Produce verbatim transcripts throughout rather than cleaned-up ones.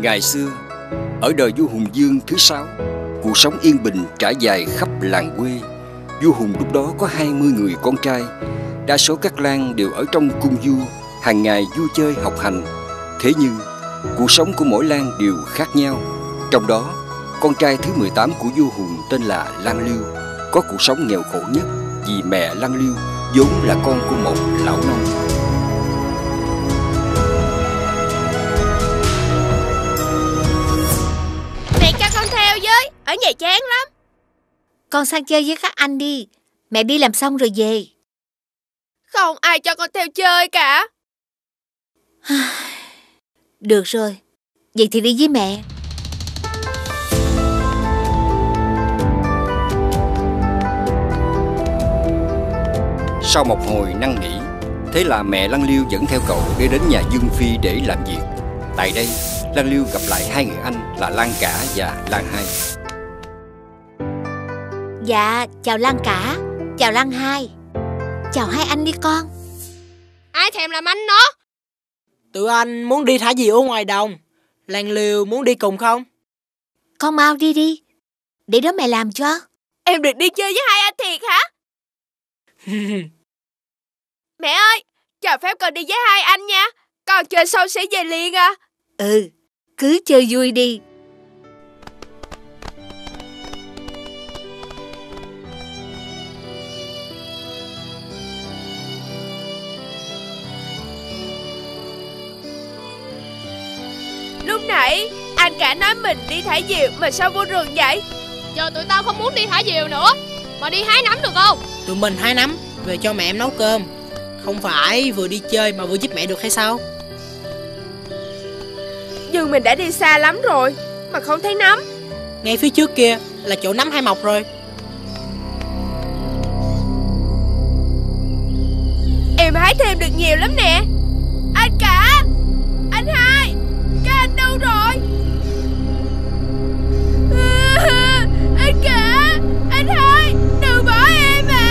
Ngày xưa, ở đời vua Hùng Dương thứ sáu, cuộc sống yên bình trải dài khắp làng quê. Vua Hùng lúc đó có hai mươi người con trai. Đa số các lang đều ở trong cung vua, hàng ngày vui chơi học hành. Thế nhưng, cuộc sống của mỗi lang đều khác nhau. Trong đó, con trai thứ mười tám của vua Hùng tên là Lang Liêu, có cuộc sống nghèo khổ nhất vì mẹ Lang Liêu vốn là con của một lão nông. Mẹ cho con theo với, ở nhà chán lắm. Con sang chơi với các anh đi, mẹ đi làm xong rồi về. Không ai cho con theo chơi cả. Được rồi, vậy thì đi với mẹ. Sau một hồi năn nỉ, thế là mẹ Lang Liêu dẫn theo cậu để đến nhà Dương Phi để làm việc. Tại đây, Lang Liêu gặp lại hai người anh là Lang Cả và Lang Hai. Dạ, chào Lang Cả, chào Lang Hai. Chào hai anh đi con. Ai thèm làm anh nó. Tụi anh muốn đi thả diều ở ngoài đồng. Lang Liêu muốn đi cùng không? Con mau đi đi, để đó mẹ làm cho. Em được đi chơi với hai anh thiệt hả? Mẹ ơi, cho phép con đi với hai anh nha. Con chơi xong sẽ về liền à. Ừ, cứ chơi vui đi. Lúc nãy anh Cả nói mình đi thả diều mà sao vô rừng vậy? Giờ tụi tao không muốn đi thả diều nữa, mà đi hái nấm được không? Tụi mình hái nấm về cho mẹ em nấu cơm. Không phải vừa đi chơi mà vừa giúp mẹ được hay sao? Nhưng mình đã đi xa lắm rồi mà không thấy nấm. Ngay phía trước kia là chỗ nấm hai mọc rồi. Em hái thêm được nhiều lắm nè. Anh Cả, anh Hai, các anh đâu rồi? À, anh Cả, anh Hai, đừng bỏ em à.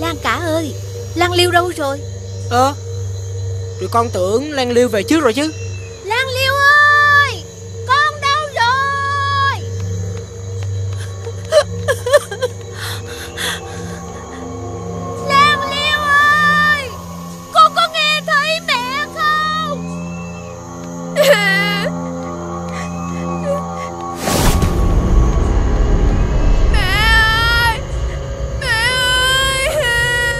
Lang Cả ơi, Lang Liêu đâu rồi? Ờ, tụi con tưởng Lang Liêu về trước rồi chứ. Lang Liêu ơi, con đâu rồi? Lang Liêu ơi, con có nghe thấy mẹ không? Mẹ ơi, mẹ ơi.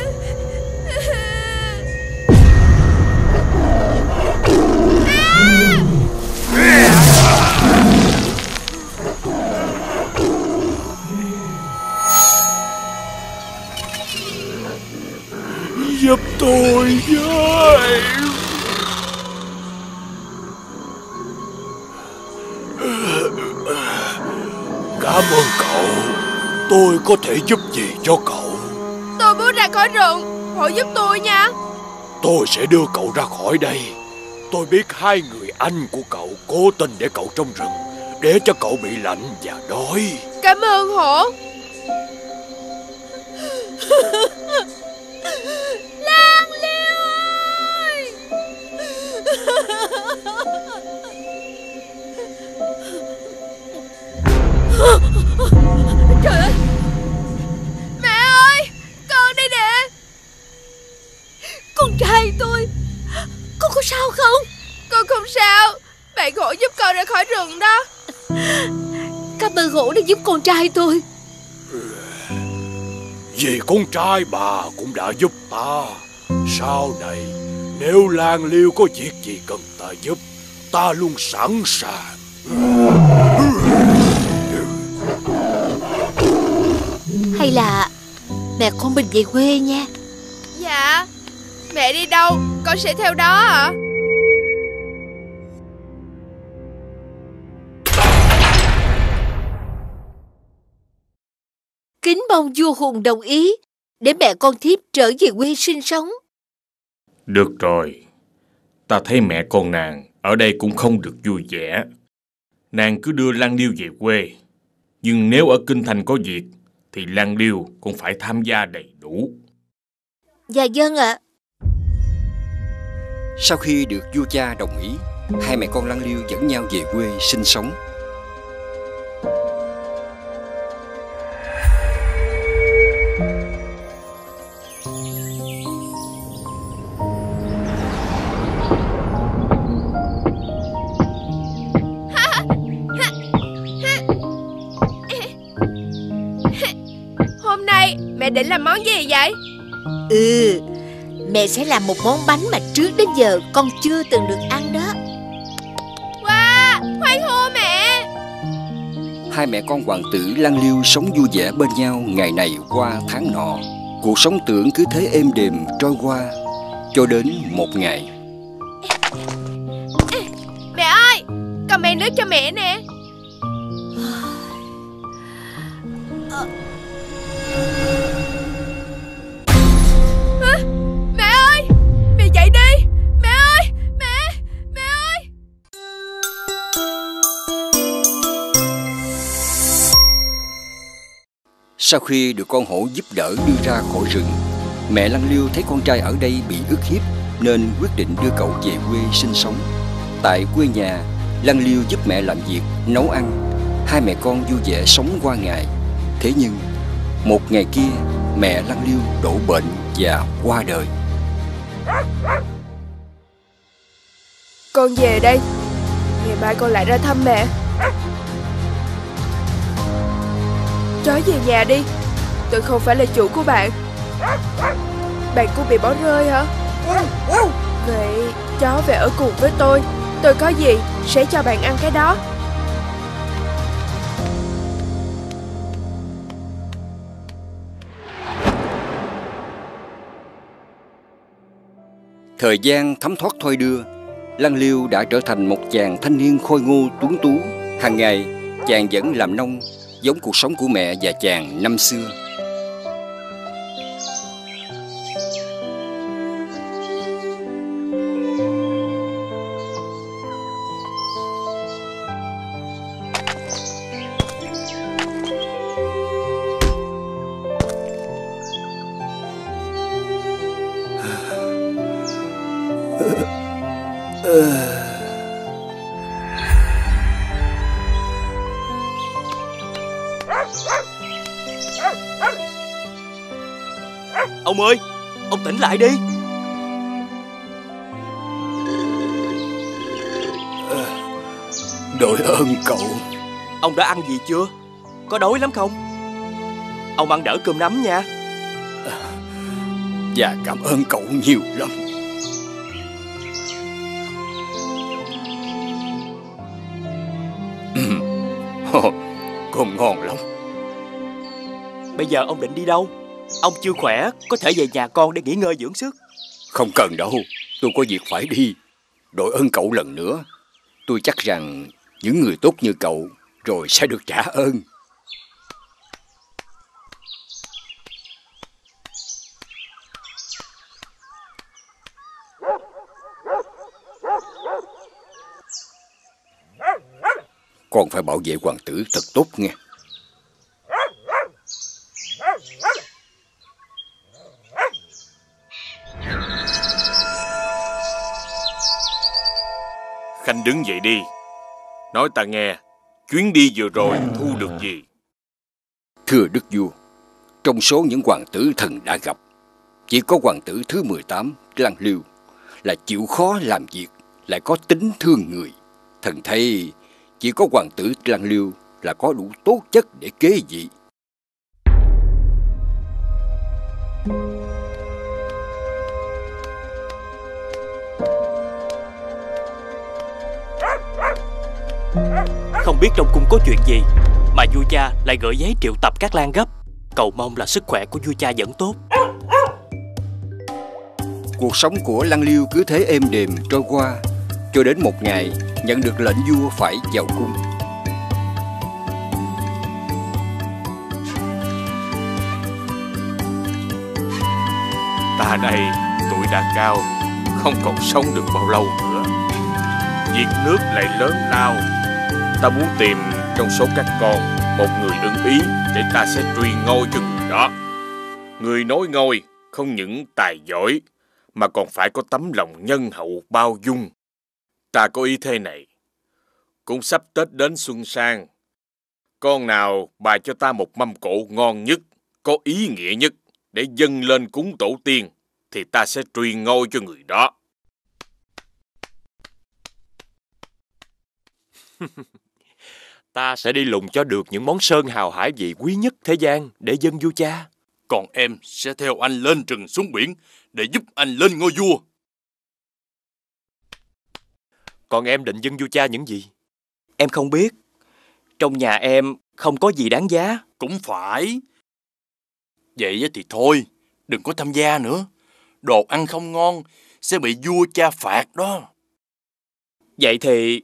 Giúp tôi với. Cảm ơn cậu. Tôi có thể giúp gì cho cậu? Tôi muốn ra khỏi rừng, họ giúp tôi nha. Tôi sẽ đưa cậu ra khỏi đây. Tôi biết hai người anh của cậu cố tình để cậu trong rừng, để cho cậu bị lạnh và đói. Cảm ơn hổ. Lang Liêu ơi! Trời ơi! Mẹ ơi! Con đây nè! Con trai tôi! Con có sao không? Con không sao. Bạn Hổ giúp con ra khỏi rừng đó. Cảm ơn Hổ đã giúp con trai tôi. Vì con trai bà cũng đã giúp ta. Sau này nếu Lang Liêu có việc gì cần ta giúp, ta luôn sẵn sàng. Hay là mẹ con mình về quê nha. Dạ, mẹ đi đâu con sẽ theo đó ạ. Kính mong vua Hùng đồng ý để mẹ con thiếp trở về quê sinh sống. Được rồi, Ta thấy mẹ con nàng ở đây cũng không được vui vẻ. Nàng cứ đưa Lang Liêu về quê. Nhưng nếu ở kinh thành có việc thì Lang Liêu cũng phải tham gia đầy đủ. Dạ vâng ạ. Sau khi được vua cha đồng ý, hai mẹ con Lang Liêu dẫn nhau về quê sinh sống. Hôm nay mẹ định làm món gì vậy? Ừ, mẹ sẽ làm một món bánh mà trước đến giờ con chưa từng được ăn đó. Wow, hoan hô mẹ. Hai mẹ con hoàng tử Lang Liêu sống vui vẻ bên nhau ngày này qua tháng nọ. Cuộc sống tưởng cứ thế êm đềm trôi qua, cho đến một ngày. Mẹ ơi, con mang nước cho mẹ nè. Sau khi được con hổ giúp đỡ đưa ra khỏi rừng, mẹ Lang Liêu thấy con trai ở đây bị ức hiếp nên quyết định đưa cậu về quê sinh sống. Tại quê nhà, Lang Liêu giúp mẹ làm việc, nấu ăn. Hai mẹ con vui vẻ sống qua ngày. Thế nhưng, một ngày kia, mẹ Lang Liêu đổ bệnh và qua đời. Con về đây. Ngày mai con lại ra thăm mẹ. Chó về nhà đi, tôi không phải là chủ của bạn. Bạn cũng bị bỏ rơi hả? Vậy chó về ở cùng với tôi, tôi có gì sẽ cho bạn ăn cái đó. Thời gian thấm thoát thoi đưa, Lang Liêu đã trở thành một chàng thanh niên khôi ngô tuấn tú. Hàng ngày chàng vẫn làm nông, giống cuộc sống của mẹ và chàng năm xưa. Ông ơi, ông tỉnh lại đi. Đội ơn cậu. Ông đã ăn gì chưa? Có đói lắm không? Ông ăn đỡ cơm nắm nha. Dạ cảm ơn cậu nhiều lắm. Cơm ngon lắm. Bây giờ ông định đi đâu? Ông chưa khỏe, có thể về nhà con để nghỉ ngơi dưỡng sức. Không cần đâu, tôi có việc phải đi. Đội ơn cậu lần nữa. Tôi chắc rằng những người tốt như cậu rồi sẽ được trả ơn. Con phải bảo vệ hoàng tử thật tốt nghe. Khanh đứng dậy đi. Nói ta nghe, chuyến đi vừa rồi thu được gì? Thưa Đức Vua, trong số những hoàng tử thần đã gặp, chỉ có hoàng tử thứ mười tám, Lang Liêu, là chịu khó làm việc, lại có tính thương người. Thần thấy chỉ có hoàng tử Lang Liêu là có đủ tố chất để kế vị. Không biết trong cung có chuyện gì mà vua cha lại gửi giấy triệu tập các lang gấp. Cầu mong là sức khỏe của vua cha vẫn tốt. Cuộc sống của Lang Liêu cứ thế êm đềm trôi qua, cho đến một ngày nhận được lệnh vua phải vào cung. Ta đây tuổi đã cao, không còn sống được bao lâu nữa. Việc nước lại lớn lao, ta muốn tìm trong số các con một người ưng ý để ta sẽ truy ngôi cho người đó. Người nối ngôi không những tài giỏi mà còn phải có tấm lòng nhân hậu bao dung. Ta có ý thế này, cũng sắp Tết đến xuân sang, con nào bà cho ta một mâm cỗ ngon nhất, có ý nghĩa nhất để dâng lên cúng tổ tiên thì ta sẽ truy ngôi cho người đó. Ta sẽ đi lùng cho được những món sơn hào hải vị quý nhất thế gian để dâng vua cha. Còn em sẽ theo anh lên rừng xuống biển để giúp anh lên ngôi vua. Còn em định dâng vua cha những gì? Em không biết. Trong nhà em không có gì đáng giá. Cũng phải. Vậy thì thôi, đừng có tham gia nữa. Đồ ăn không ngon sẽ bị vua cha phạt đó. Vậy thì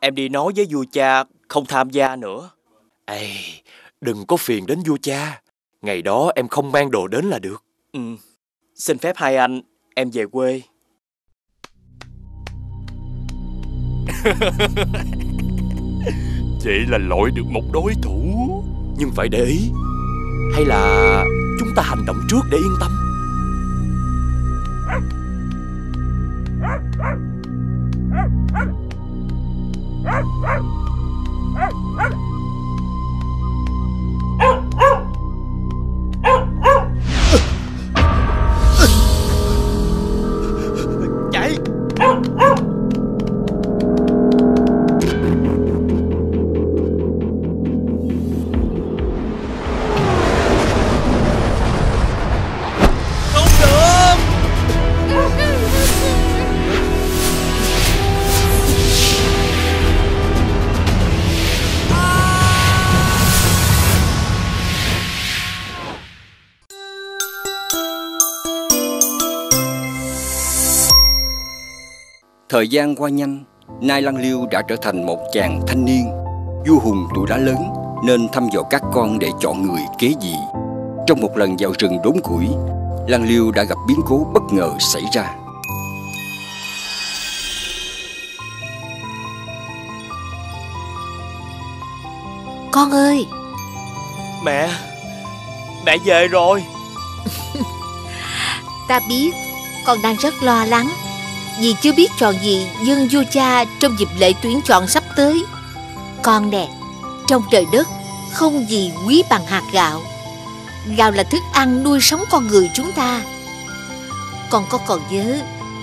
em đi nói với vua cha không tham gia nữa. Ê, đừng có phiền đến vua cha. Ngày đó em không mang đồ đến là được. Ừ. Xin phép hai anh, em về quê. Vậy là loại được một đối thủ. Nhưng phải để ý. Hay là chúng ta hành động trước để yên tâm. Chạy. Thời gian qua nhanh, nay Lang Liêu đã trở thành một chàng thanh niên. Vua Hùng tuổi đã lớn nên thăm dò các con để chọn người kế vị. Trong một lần vào rừng đốn củi, Lang Liêu đã gặp biến cố bất ngờ xảy ra. Con ơi! Mẹ! Mẹ về rồi! Ta biết con đang rất lo lắng vì chưa biết chọn gì dâng vua cha trong dịp lễ tuyển chọn sắp tới. Con nè, trong trời đất không gì quý bằng hạt gạo. Gạo là thức ăn nuôi sống con người chúng ta. Con có còn nhớ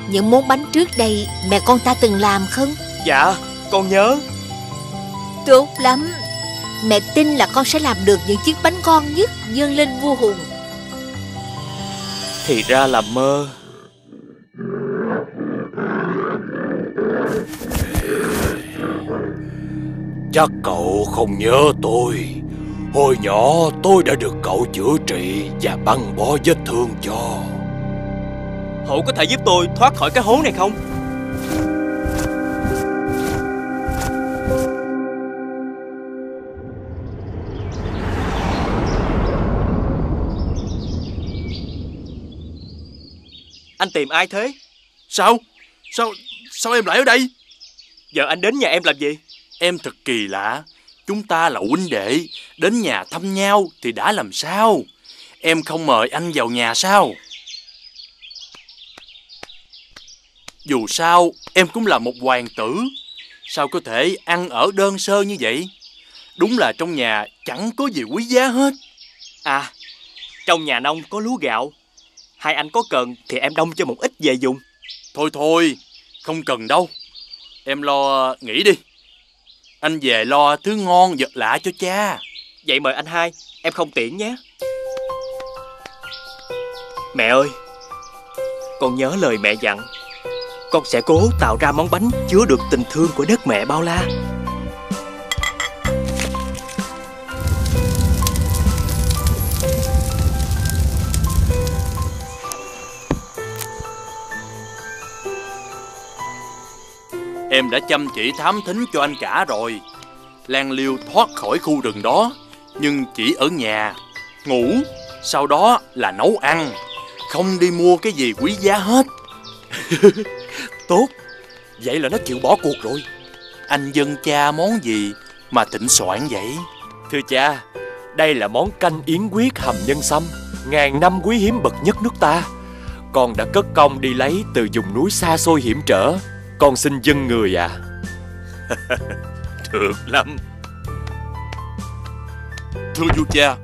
những món bánh trước đây mẹ con ta từng làm không? Dạ, con nhớ. Tốt lắm. Mẹ tin là con sẽ làm được những chiếc bánh ngon nhất dâng lên vua Hùng. Thì ra là mơ. Chắc cậu không nhớ tôi. Hồi nhỏ tôi đã được cậu chữa trị và băng bó vết thương cho. Hổ có thể giúp tôi thoát khỏi cái hố này không? Anh tìm ai thế? Sao? Sao? Sao em lại ở đây? Giờ anh đến nhà em làm gì? Em thật kỳ lạ. Chúng ta là huynh đệ, đến nhà thăm nhau thì đã làm sao? Em không mời anh vào nhà sao? Dù sao em cũng là một hoàng tử, sao có thể ăn ở đơn sơ như vậy? Đúng là trong nhà chẳng có gì quý giá hết. À, trong nhà nông có lúa gạo. Hai anh có cần thì em đông cho một ít về dùng. Thôi thôi, không cần đâu. Em lo nghĩ đi. Anh về lo thứ ngon vật lạ cho cha. Vậy mời anh hai, em không tiễn nhé. Mẹ ơi, con nhớ lời mẹ dặn. Con sẽ cố tạo ra món bánh chứa được tình thương của đất mẹ bao la. Em đã chăm chỉ thám thính cho anh cả rồi. Lang Liêu thoát khỏi khu rừng đó, nhưng chỉ ở nhà ngủ, sau đó là nấu ăn, không đi mua cái gì quý giá hết. Tốt, vậy là nó chịu bỏ cuộc rồi. Anh dân cha món gì mà thịnh soạn vậy? Thưa cha, đây là món canh yến huyết hầm nhân sâm, ngàn năm quý hiếm bậc nhất nước ta. Con đã cất công đi lấy từ vùng núi xa xôi hiểm trở, con xin dâng người ạ. À. Được lắm. Thưa vua cha,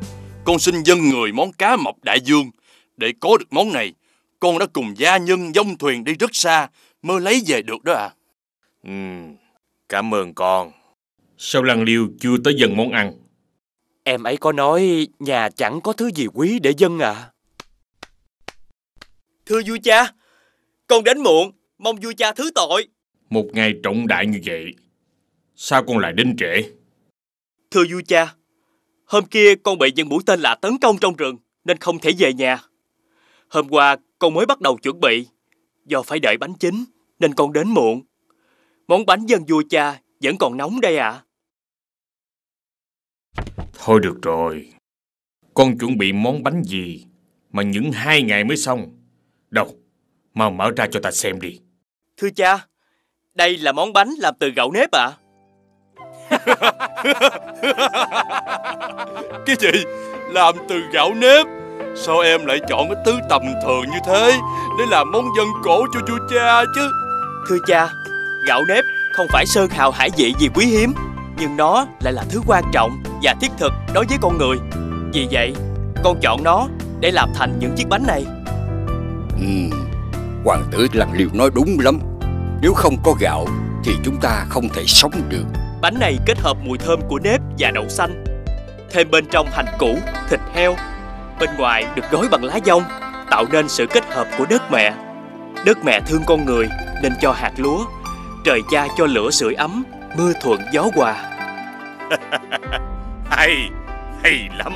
con xin dâng người món cá mập đại dương. Để có được món này, con đã cùng gia nhân dông thuyền đi rất xa mới lấy về được đó ạ. À. Ừ, cảm ơn con. Sao Lang Liêu chưa tới dâng món ăn? Em ấy có nói nhà chẳng có thứ gì quý để dâng ạ. À. Thưa vua cha, con đến muộn, mong vua cha thứ tội. Một ngày trọng đại như vậy, sao con lại đến trễ? Thưa vua cha, hôm kia con bị những mũi tên lạ tấn công trong rừng nên không thể về nhà. Hôm qua con mới bắt đầu chuẩn bị, do phải đợi bánh chín nên con đến muộn. Món bánh dân vua cha vẫn còn nóng đây ạ. À. Thôi được rồi, con chuẩn bị món bánh gì mà những hai ngày mới xong? Đâu, mau mở ra cho ta xem đi. Thưa cha, đây là món bánh làm từ gạo nếp ạ. À. Cái gì? Làm từ gạo nếp? Sao em lại chọn cái thứ tầm thường như thế để làm món dân cổ cho vua cha chứ? Thưa cha, gạo nếp không phải sơn hào hải vị gì quý hiếm, nhưng nó lại là thứ quan trọng và thiết thực đối với con người. Vì vậy, con chọn nó để làm thành những chiếc bánh này. Ừ, hoàng tử Lang Liêu nói đúng lắm. Nếu không có gạo thì chúng ta không thể sống được. Bánh này kết hợp mùi thơm của nếp và đậu xanh, thêm bên trong hành củ, thịt heo. Bên ngoài được gói bằng lá dong, tạo nên sự kết hợp của đất mẹ. Đất mẹ thương con người nên cho hạt lúa, trời cha cho lửa sưởi ấm, mưa thuận gió hòa. Hay, hay lắm.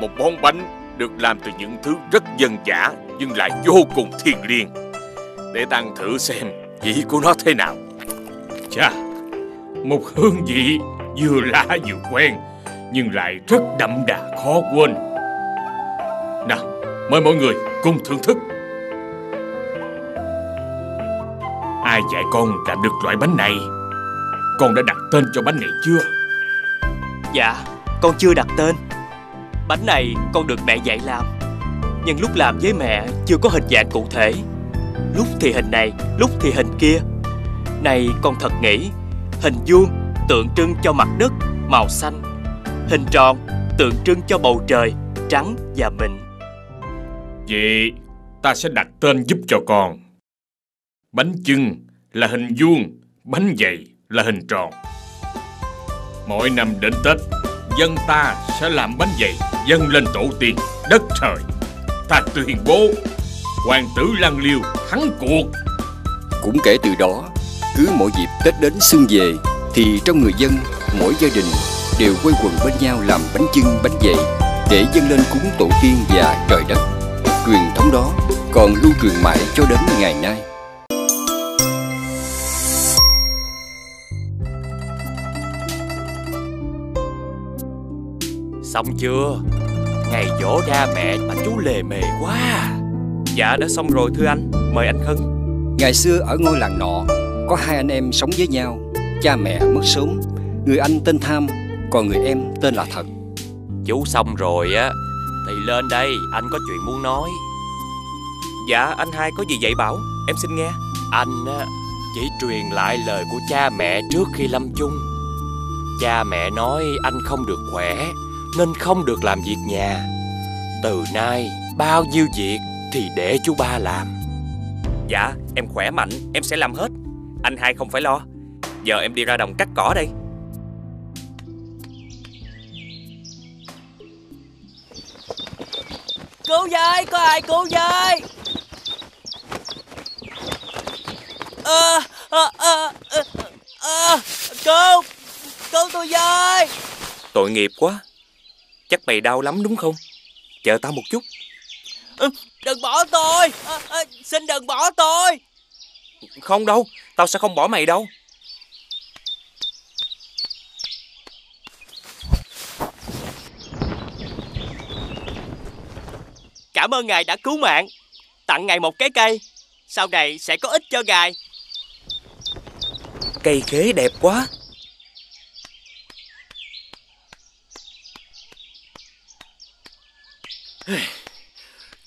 Một món bánh được làm từ những thứ rất dân dã nhưng lại vô cùng thiêng liêng. Để tăng thử xem vị của nó thế nào. Chà, một hương vị vừa lạ vừa quen, nhưng lại rất đậm đà khó quên. Nào, mời mọi người cùng thưởng thức. Ai dạy con làm được loại bánh này? Con đã đặt tên cho bánh này chưa? Dạ, con chưa đặt tên. Bánh này con được mẹ dạy làm, nhưng lúc làm với mẹ chưa có hình dạng cụ thể. Lúc thì hình này, lúc thì hình kia. Này con thật nghĩ, hình vuông tượng trưng cho mặt đất, màu xanh. Hình tròn tượng trưng cho bầu trời, trắng và mình. Vậy ta sẽ đặt tên giúp cho con. Bánh chưng là hình vuông, bánh dày là hình tròn. Mỗi năm đến Tết, dân ta sẽ làm bánh dày dâng lên tổ tiên đất trời. Ta tuyên bố hoàng tử Lang Liêu thắng cuộc. Cũng kể từ đó, cứ mỗi dịp Tết đến xuân về thì trong người dân, mỗi gia đình đều quây quần bên nhau làm bánh chưng, bánh dày để dâng lên cúng tổ tiên và trời đất. Truyền thống đó còn lưu truyền mãi cho đến ngày nay. Xong chưa? Ngày giỗ ra mẹ mà chú lề mề quá. Dạ đã xong rồi thưa anh, mời anh Khân. Ngày xưa ở ngôi làng nọ có hai anh em sống với nhau. Cha mẹ mất sớm, người anh tên Tham, còn người em tên là Thần. Chú xong rồi á thì lên đây, anh có chuyện muốn nói. Dạ anh hai có gì vậy bảo, em xin nghe. Anh á chỉ truyền lại lời của cha mẹ trước khi lâm chung. Cha mẹ nói anh không được khỏe nên không được làm việc nhà. Từ nay bao nhiêu việc thì để chú ba làm. Dạ em khỏe mạnh, em sẽ làm hết. Anh hai không phải lo. Giờ em đi ra đồng cắt cỏ đây. Cứu với, có ai cứu với? À, à, à, à, à, cứu, cứu tôi với. Tội nghiệp quá. Chắc mày đau lắm đúng không? Chờ tao một chút. À, đừng bỏ tôi, à, à, xin đừng bỏ tôi. Không đâu, tao sẽ không bỏ mày đâu. Cảm ơn ngài đã cứu mạng. Tặng ngài một cái cây sau này sẽ có ích cho ngài. Cây khế đẹp quá.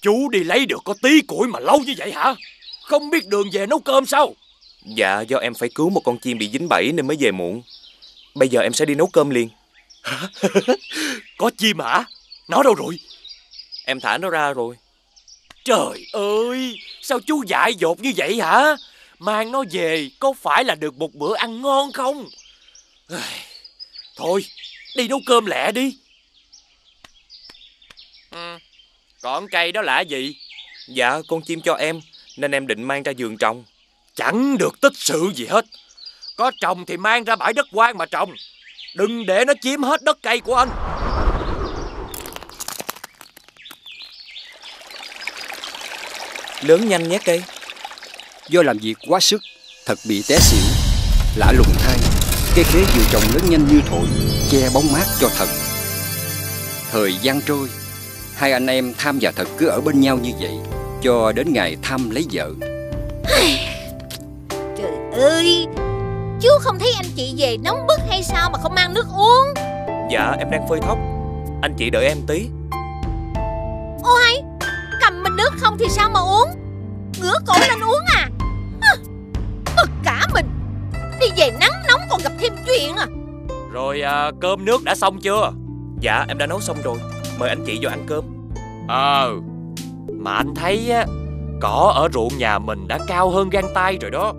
Chú đi lấy được có tí củi mà lâu như vậy hả? Không biết đường về nấu cơm sao? Dạ, do em phải cứu một con chim bị dính bẫy nên mới về muộn. Bây giờ em sẽ đi nấu cơm liền. Có chim hả? Nó đâu rồi? Em thả nó ra rồi. Trời ơi, sao chú dại dột như vậy hả? Mang nó về có phải là được một bữa ăn ngon không? Thôi, đi nấu cơm lẹ đi. Ừ, còn cây đó là gì? Dạ, con chim cho em nên em định mang ra vườn trồng. Chẳng được tích sự gì hết. Có trồng thì mang ra bãi đất hoang mà trồng. Đừng để nó chiếm hết đất cây của anh. Lớn nhanh nhé cây. Do làm việc quá sức, thật bị té xỉu. Lạ lùng thay, cây khế vừa trồng lớn nhanh như thổi, che bóng mát cho Thật. Thời gian trôi, hai anh em Tham và Thật cứ ở bên nhau như vậy cho đến ngày Tham lấy vợ. Trời ơi, chú không thấy anh chị về nóng bức hay sao mà không mang nước uống? Dạ, em đang phơi tóc. Anh chị đợi em tí. Ôi, cầm mình nước không thì sao mà uống? Ngửa cổ lên uống à? Bực cả mình. Đi về nắng nóng còn gặp thêm chuyện à. Rồi à, cơm nước đã xong chưa? Dạ, em đã nấu xong rồi. Mời anh chị vô ăn cơm. Ờ, à, mà anh thấy á, cỏ ở ruộng nhà mình đã cao hơn gang tay rồi đó.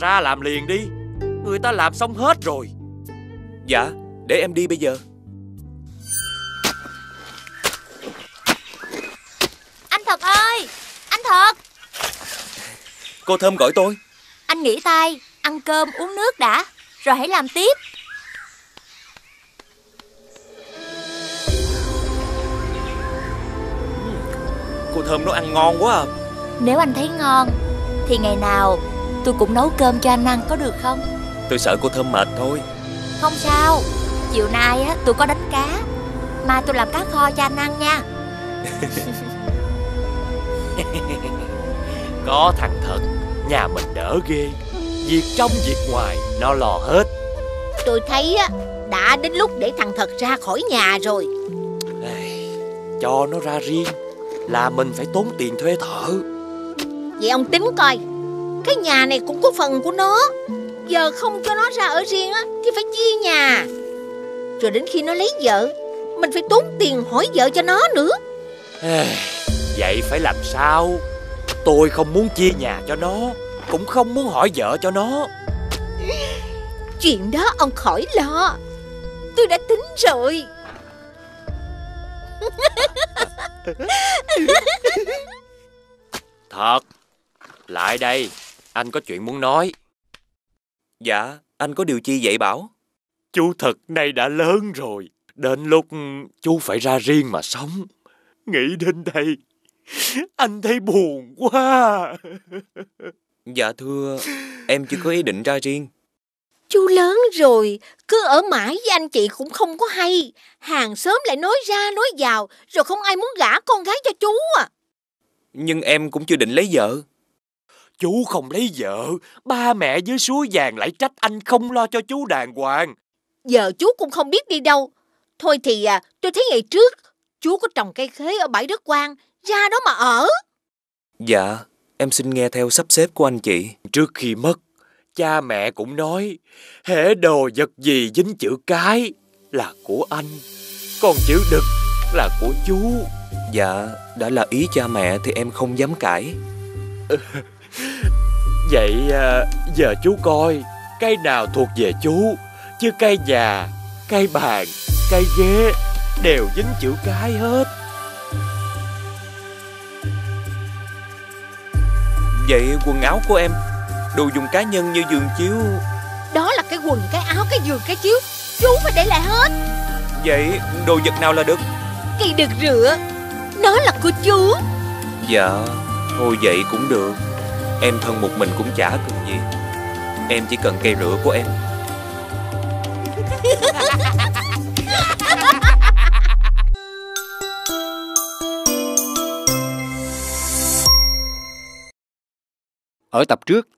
Ra làm liền đi, người ta làm xong hết rồi. Dạ, để em đi bây giờ. Anh Thật ơi, anh Thật. Cô Thơm gọi tôi. Anh nghỉ tay, ăn cơm uống nước đã, rồi hãy làm tiếp. Cô Thơm nấu ăn ngon quá à. Nếu anh thấy ngon thì ngày nào tôi cũng nấu cơm cho anh ăn có được không? Tôi sợ cô Thơm mệt thôi. Không sao, chiều nay á tôi có đánh cá. Mai tôi làm cá kho cho anh ăn nha. Có thằng Thật, nhà mình đỡ ghê. Việc trong việc ngoài nó lo hết. Tôi thấy á đã đến lúc để thằng Thật ra khỏi nhà rồi. Cho nó ra riêng là mình phải tốn tiền thuê thợ. Vậy ông tính coi, cái nhà này cũng có phần của nó. Giờ không cho nó ra ở riêng á thì phải chia nhà. Rồi đến khi nó lấy vợ, mình phải tốn tiền hỏi vợ cho nó nữa. Vậy phải làm sao? Tôi không muốn chia nhà cho nó, cũng không muốn hỏi vợ cho nó. Chuyện đó ông khỏi lo, tôi đã tính rồi. Thật, lại đây, anh có chuyện muốn nói. Dạ, anh có điều chi vậy bảo? Chú Thật nay đã lớn rồi, đến lúc chú phải ra riêng mà sống. Nghĩ đến đây, anh thấy buồn quá. Dạ thưa, em chưa có ý định ra riêng. Chú lớn rồi, cứ ở mãi với anh chị cũng không có hay. Hàng xóm lại nói ra nói vào, rồi không ai muốn gả con gái cho chú à. Nhưng em cũng chưa định lấy vợ. Chú không lấy vợ, ba mẹ dưới suối vàng lại trách anh không lo cho chú đàng hoàng. Giờ chú cũng không biết đi đâu. Thôi thì à, tôi thấy ngày trước chú có trồng cây khế ở bãi đất hoang, ra đó mà ở. Dạ, em xin nghe theo sắp xếp của anh chị. Trước khi mất, cha mẹ cũng nói, hễ đồ vật gì dính chữ cái là của anh, còn chữ đực là của chú. Dạ, đã là ý cha mẹ thì em không dám cãi. Vậy giờ chú coi, cây nào thuộc về chú, chứ cây nhà, cây bàn, cây ghế đều dính chữ cái hết. Vậy quần áo của em, đồ dùng cá nhân như giường chiếu? Đó là cái quần, cái áo, cái giường, cái chiếu, chú phải để lại hết. Vậy đồ vật nào là được? Cây đực rửa, nó là của chú. Dạ, thôi vậy cũng được. Em thân một mình cũng chả cần gì. Em chỉ cần cây rửa của em. Ở tập trước,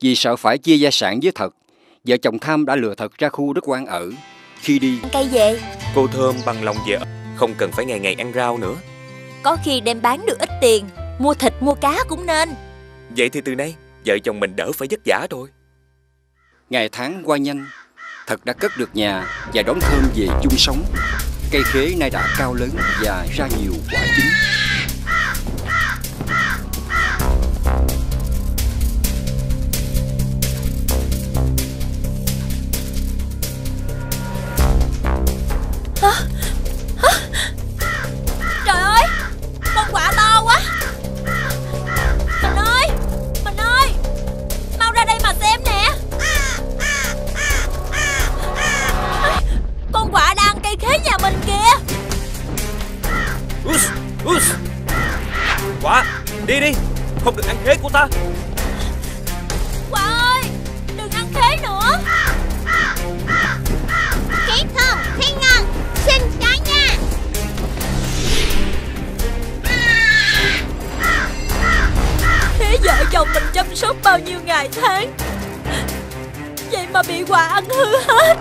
vì sợ phải chia gia sản với Thật, vợ chồng Tham đã lừa Thật ra khu đất quan ở. Khi đi cây về, cô Thơm bằng lòng vợ, không cần phải ngày ngày ăn rau nữa. Có khi đem bán được ít tiền, mua thịt mua cá cũng nên. Vậy thì từ nay vợ chồng mình đỡ phải vất vả thôi. Ngày tháng qua nhanh, Thật đã cất được nhà và đón Thơm về chung sống. Cây khế nay đã cao lớn và ra nhiều quả chín. Hả? Hả? Trời ơi, con quả to quá. Mình ơi, mình ơi, mau ra đây mà xem nè. Con quả đang cây khế nhà mình kìa. Út, út. Quả, đi đi, không được ăn khế của ta. Quả ơi, đừng ăn khế nữa. Khế không, khế ngon, xin cả nhà. Thế vợ chồng mình chăm sóc bao nhiêu ngày tháng, vậy mà bị Quả ăn hư hết.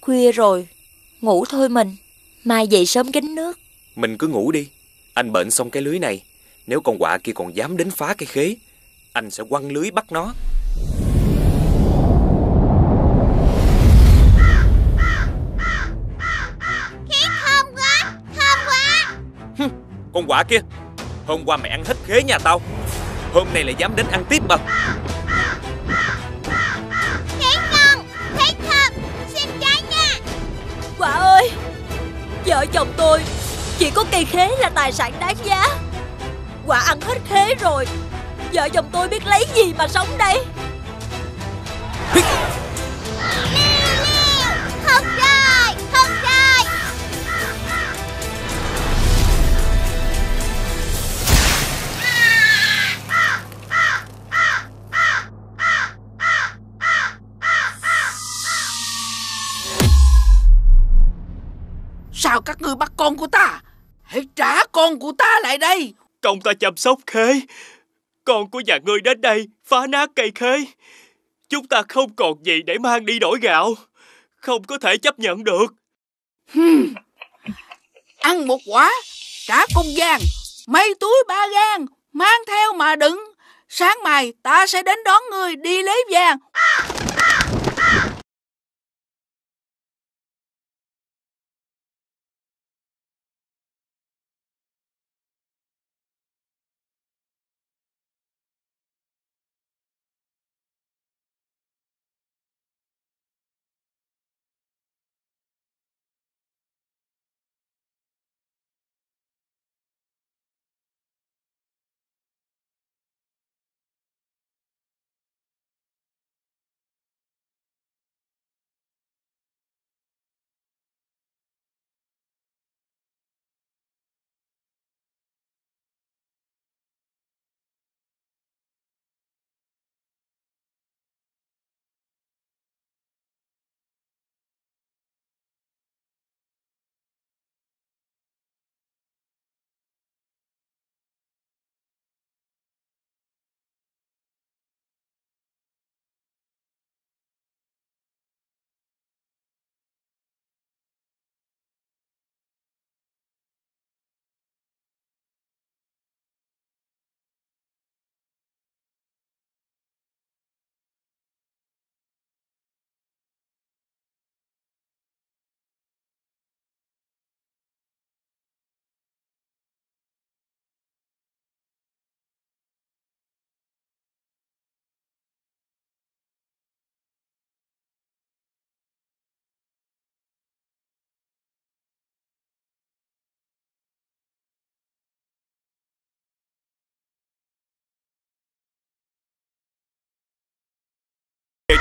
Khuya rồi, ngủ thôi mình. Mai dậy sớm gánh nước. Mình cứ ngủ đi. Anh bệnh xong cái lưới này, nếu con quạ kia còn dám đến phá cái khế, anh sẽ quăng lưới bắt nó. Khế thơm quá, thơm quá. Hừ, con quạ kia, hôm qua mày ăn hết khế nhà tao, hôm nay lại dám đến ăn tiếp mà. Quả ơi, vợ chồng tôi chỉ có cây khế là tài sản đáng giá. Quả ăn hết khế rồi, vợ chồng tôi biết lấy gì mà sống đây. Nèo, nèo, không rồi, không rồi. Sao các ngươi bắt con của ta? Hãy trả con của ta lại đây. Công ta chăm sóc khế, con của nhà ngươi đến đây phá nát cây khế, chúng ta không còn gì để mang đi đổi gạo, không có thể chấp nhận được. hmm. Ăn một quả trả công vàng, mấy túi ba gang mang theo mà đựng. Sáng mai ta sẽ đến đón ngươi đi lấy vàng.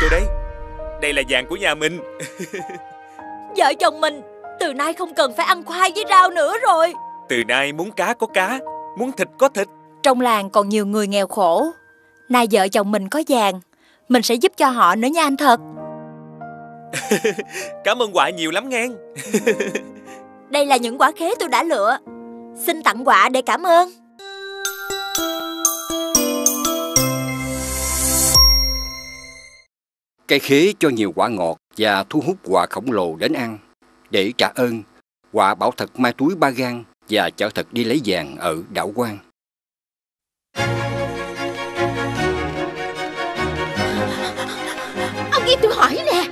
Tôi đây, đây là vàng của nhà mình. Vợ chồng mình từ nay không cần phải ăn khoai với rau nữa rồi. Từ nay muốn cá có cá, muốn thịt có thịt. Trong làng còn nhiều người nghèo khổ, nay vợ chồng mình có vàng, mình sẽ giúp cho họ nữa nha anh Thật. Cảm ơn quả nhiều lắm nghe. Đây là những quả khế tôi đã lựa, xin tặng quả để cảm ơn. Cây khế cho nhiều quả ngọt và thu hút quả khổng lồ đến ăn. Để trả ơn, quả bảo thật mai túi ba gan và chở thật đi lấy vàng ở đảo Quan. Ông nghe tôi hỏi nè,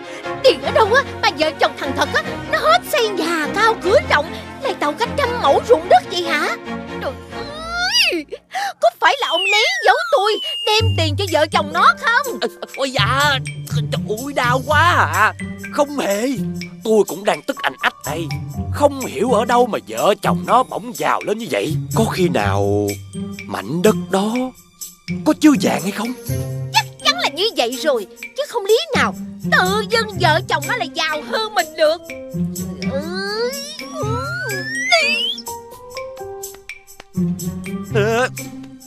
tiền ở đâu á mà vợ chồng thằng Thật á nó hết xây nhà cao cửa rộng, lại tàu cách trăm mẫu ruộng đất vậy hả? Trời ơi, có phải là ông lấy giấu tôi đem tiền cho vợ chồng nó không? Ôi dạ, trời ơi đau quá à. Không hề, tôi cũng đang tức anh ách đây. Không hiểu ở đâu mà vợ chồng nó bỗng giàu lên như vậy. Có khi nào mảnh đất đó có chứa vàng hay không? Chắc chắn là như vậy rồi, chứ không lý nào tự dưng vợ chồng nó lại giàu hơn mình được. À,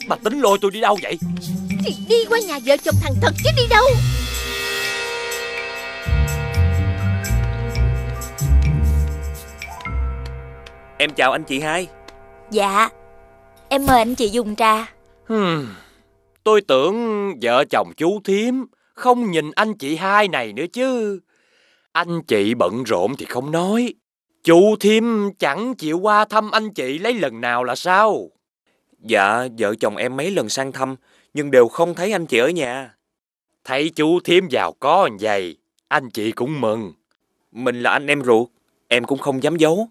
bà tính lôi tôi đi đâu vậy? Thì đi qua nhà vợ chồng thằng Thật chứ đi đâu. Em chào anh chị hai. Dạ, em mời anh chị dùng trà. hmm, Tôi tưởng vợ chồng chú thím không nhìn anh chị hai này nữa chứ. Anh chị bận rộn thì không nói, chú thím chẳng chịu qua thăm anh chị lấy lần nào là sao? Dạ, vợ chồng em mấy lần sang thăm nhưng đều không thấy anh chị ở nhà. Thấy chú thím giàu có vậy, anh chị cũng mừng. Mình là anh em ruột, em cũng không dám giấu.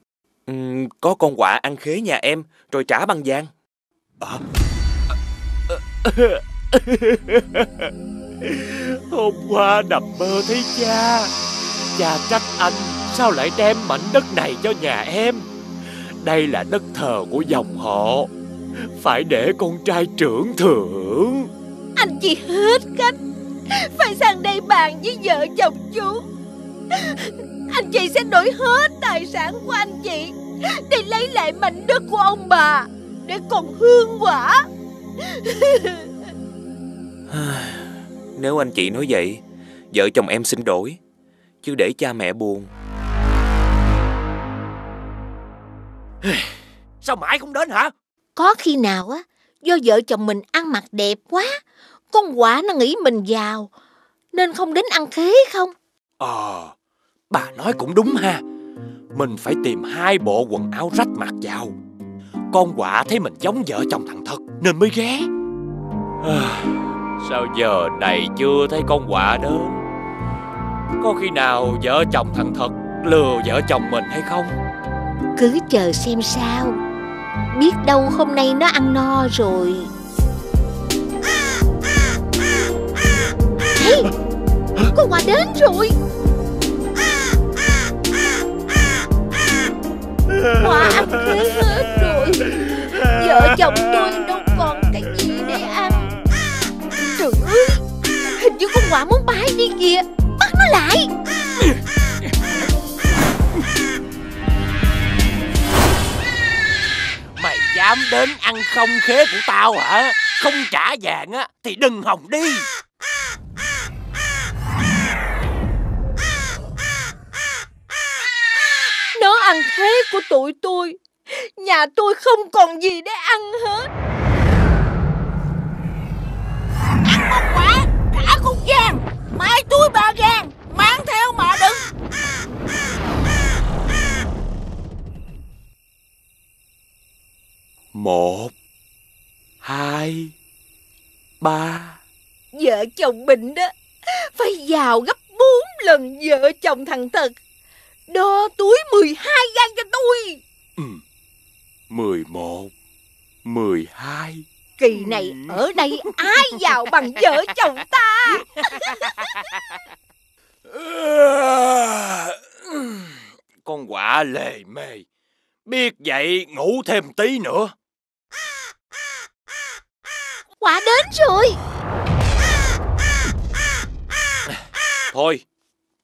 Uhm, có con quạ ăn khế nhà em rồi trả bằng vàng. À. Hôm qua nằm mơ thấy cha, cha trách anh sao lại đem mảnh đất này cho nhà em. Đây là đất thờ của dòng họ, phải để con trai trưởng thưởng. Anh chị hết cách, phải sang đây bàn với vợ chồng chú. Anh chị sẽ đổi hết tài sản của anh chị để lấy lại mảnh đất của ông bà, để còn hương quả. Nếu anh chị nói vậy, vợ chồng em xin đổi, chứ để cha mẹ buồn. Sao mãi không đến hả? Có khi nào á, do vợ chồng mình ăn mặc đẹp quá, con quả nó nghĩ mình giàu nên không đến ăn khế không? Ờ, bà nói cũng đúng ha. Mình phải tìm hai bộ quần áo rách mặc vào. Con quạ thấy mình giống vợ chồng thằng Thật nên mới ghé. à, Sao giờ này chưa thấy con quạ đến? Có khi nào vợ chồng thằng Thật lừa vợ chồng mình hay không? Cứ chờ xem sao, biết đâu hôm nay nó ăn no rồi. Hey, con quạ đến rồi. Quả ăn khế hết rồi, vợ chồng tôi đâu còn cái gì để ăn. Trời ơi, hình như con quả muốn bay đi kìa, bắt nó lại. Mày dám đến ăn không khế của tao hả? Không trả vàng á thì đừng hòng đi. Nó ăn khế của tụi tôi, nhà tôi không còn gì để ăn hết. Ăn một quả, trả con gan, mai túi ba gan, mang theo mà đừng. Một, hai, ba. Vợ chồng mình đó, phải giàu gấp bốn lần vợ chồng thằng Thật. Đo túi mười hai gan cho tôi. ừ. mười một, mười hai. Kỳ này ở đây ai giàu bằng vợ chồng ta. Con quả lề mề, biết vậy ngủ thêm tí nữa. Quả đến rồi. Thôi,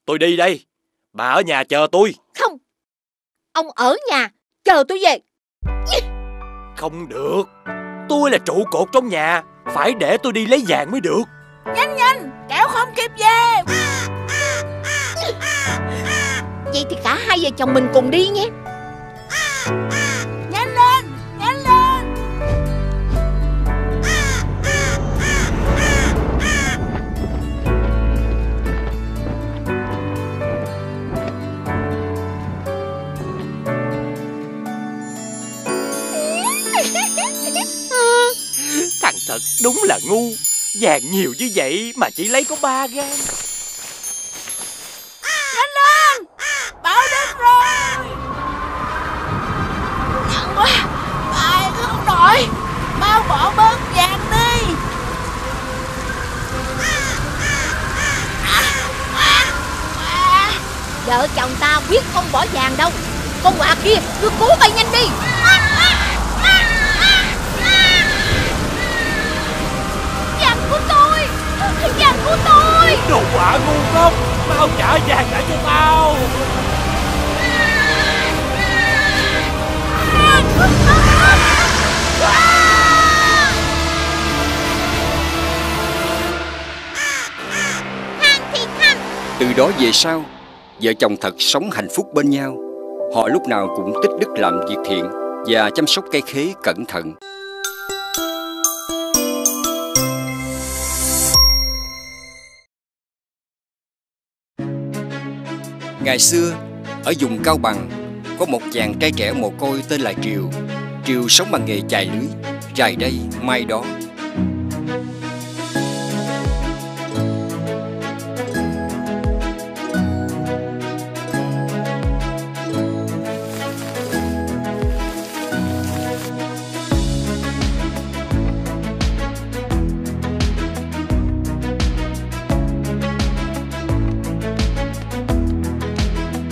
tôi đi đây. Bà ở nhà chờ tôi. Không, ông ở nhà chờ tôi về. Không được, tôi là trụ cột trong nhà, phải để tôi đi lấy vàng mới được. Nhanh nhanh, kẻo không kịp về. vợ chồng mình cùng đi nhé. À, à, nhanh lên, nhanh lên. À, à, à, à, à. Thằng thật đúng là ngu. Vàng nhiều như vậy mà chỉ lấy có ba gang. Vợ chồng ta quyết không bỏ vàng đâu. Con quạ kia, cứ cố bay nhanh đi. Vàng của tôi, vàng của tôi. Đồ quạ ngu ngốc, tao trả vàng lại cho tao. Từ đó về sau, vợ chồng Thật sống hạnh phúc bên nhau. Họ lúc nào cũng tích đức làm việc thiện và chăm sóc cây khế cẩn thận. Ngày xưa, ở vùng Cao Bằng, có một chàng trai trẻ mồ côi tên là Triều. Triều sống bằng nghề chài lưới, rày đây mai đó.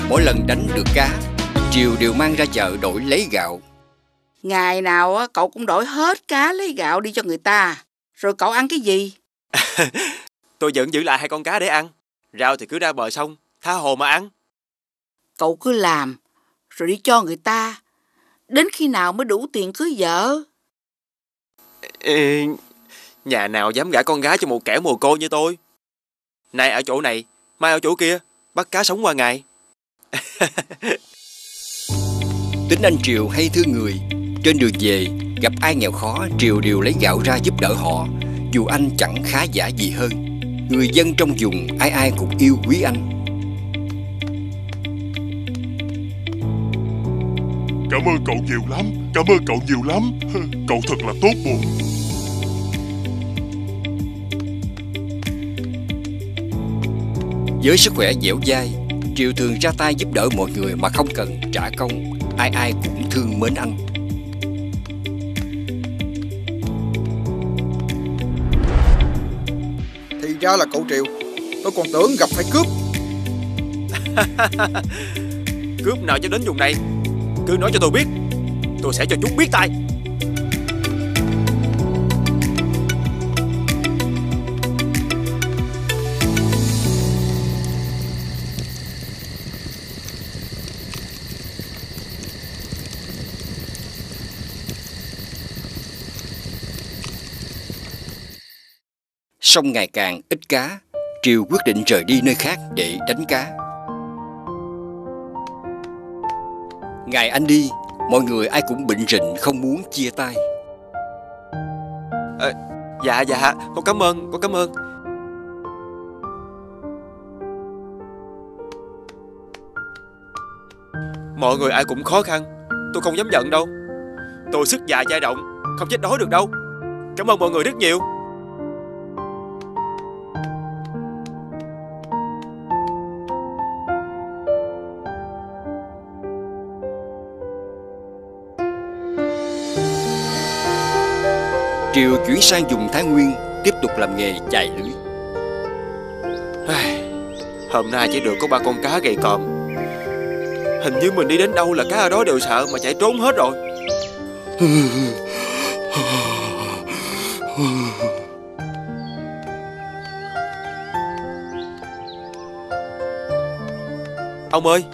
Mỗi lần đánh được cá, Triều đều mang ra chợ đổi lấy gạo. Ngày nào cậu cũng đổi hết cá lấy gạo đi cho người ta. Rồi cậu ăn cái gì? Tôi vẫn giữ lại hai con cá để ăn. Rau thì cứ ra bờ sông, tha hồ mà ăn. Cậu cứ làm, rồi đi cho người ta. Đến khi nào mới đủ tiền cưới vợ? Ê, nhà nào dám gả con gái cho một kẻ mồ côi như tôi. Nay ở chỗ này, mai ở chỗ kia, bắt cá sống qua ngày. Tính anh Triều hay thương người. Trên đường về, gặp ai nghèo khó, Triều đều lấy gạo ra giúp đỡ họ. Dù anh chẳng khá giả gì hơn, người dân trong vùng ai ai cũng yêu quý anh. Cảm ơn cậu nhiều lắm, cảm ơn cậu nhiều lắm. Cậu thật là tốt bụng. Với sức khỏe dẻo dai, Triều thường ra tay giúp đỡ mọi người mà không cần trả công. Ai ai cũng thương mến anh. Thì ra là cậu Triều, tôi còn tưởng gặp phải cướp. Cướp nào cho đến vùng này, cứ nói cho tôi biết, tôi sẽ cho chúng biết tay. Sông ngày càng ít cá, Triều quyết định rời đi nơi khác để đánh cá. Ngày anh đi, mọi người ai cũng bịnh rịnh không muốn chia tay. À, dạ dạ, con cảm ơn, con cảm ơn. Mọi người ai cũng khó khăn, tôi không dám giận đâu. Tôi sức già dai động, không chết đói được đâu. Cảm ơn mọi người rất nhiều. Triều chuyển sang vùng Thái Nguyên, tiếp tục làm nghề chài lưới. Hôm nay chỉ được có ba con cá gầy còm. Hình như mình đi đến đâu là cá ở đó đều sợ mà chạy trốn hết rồi. Ông ơi,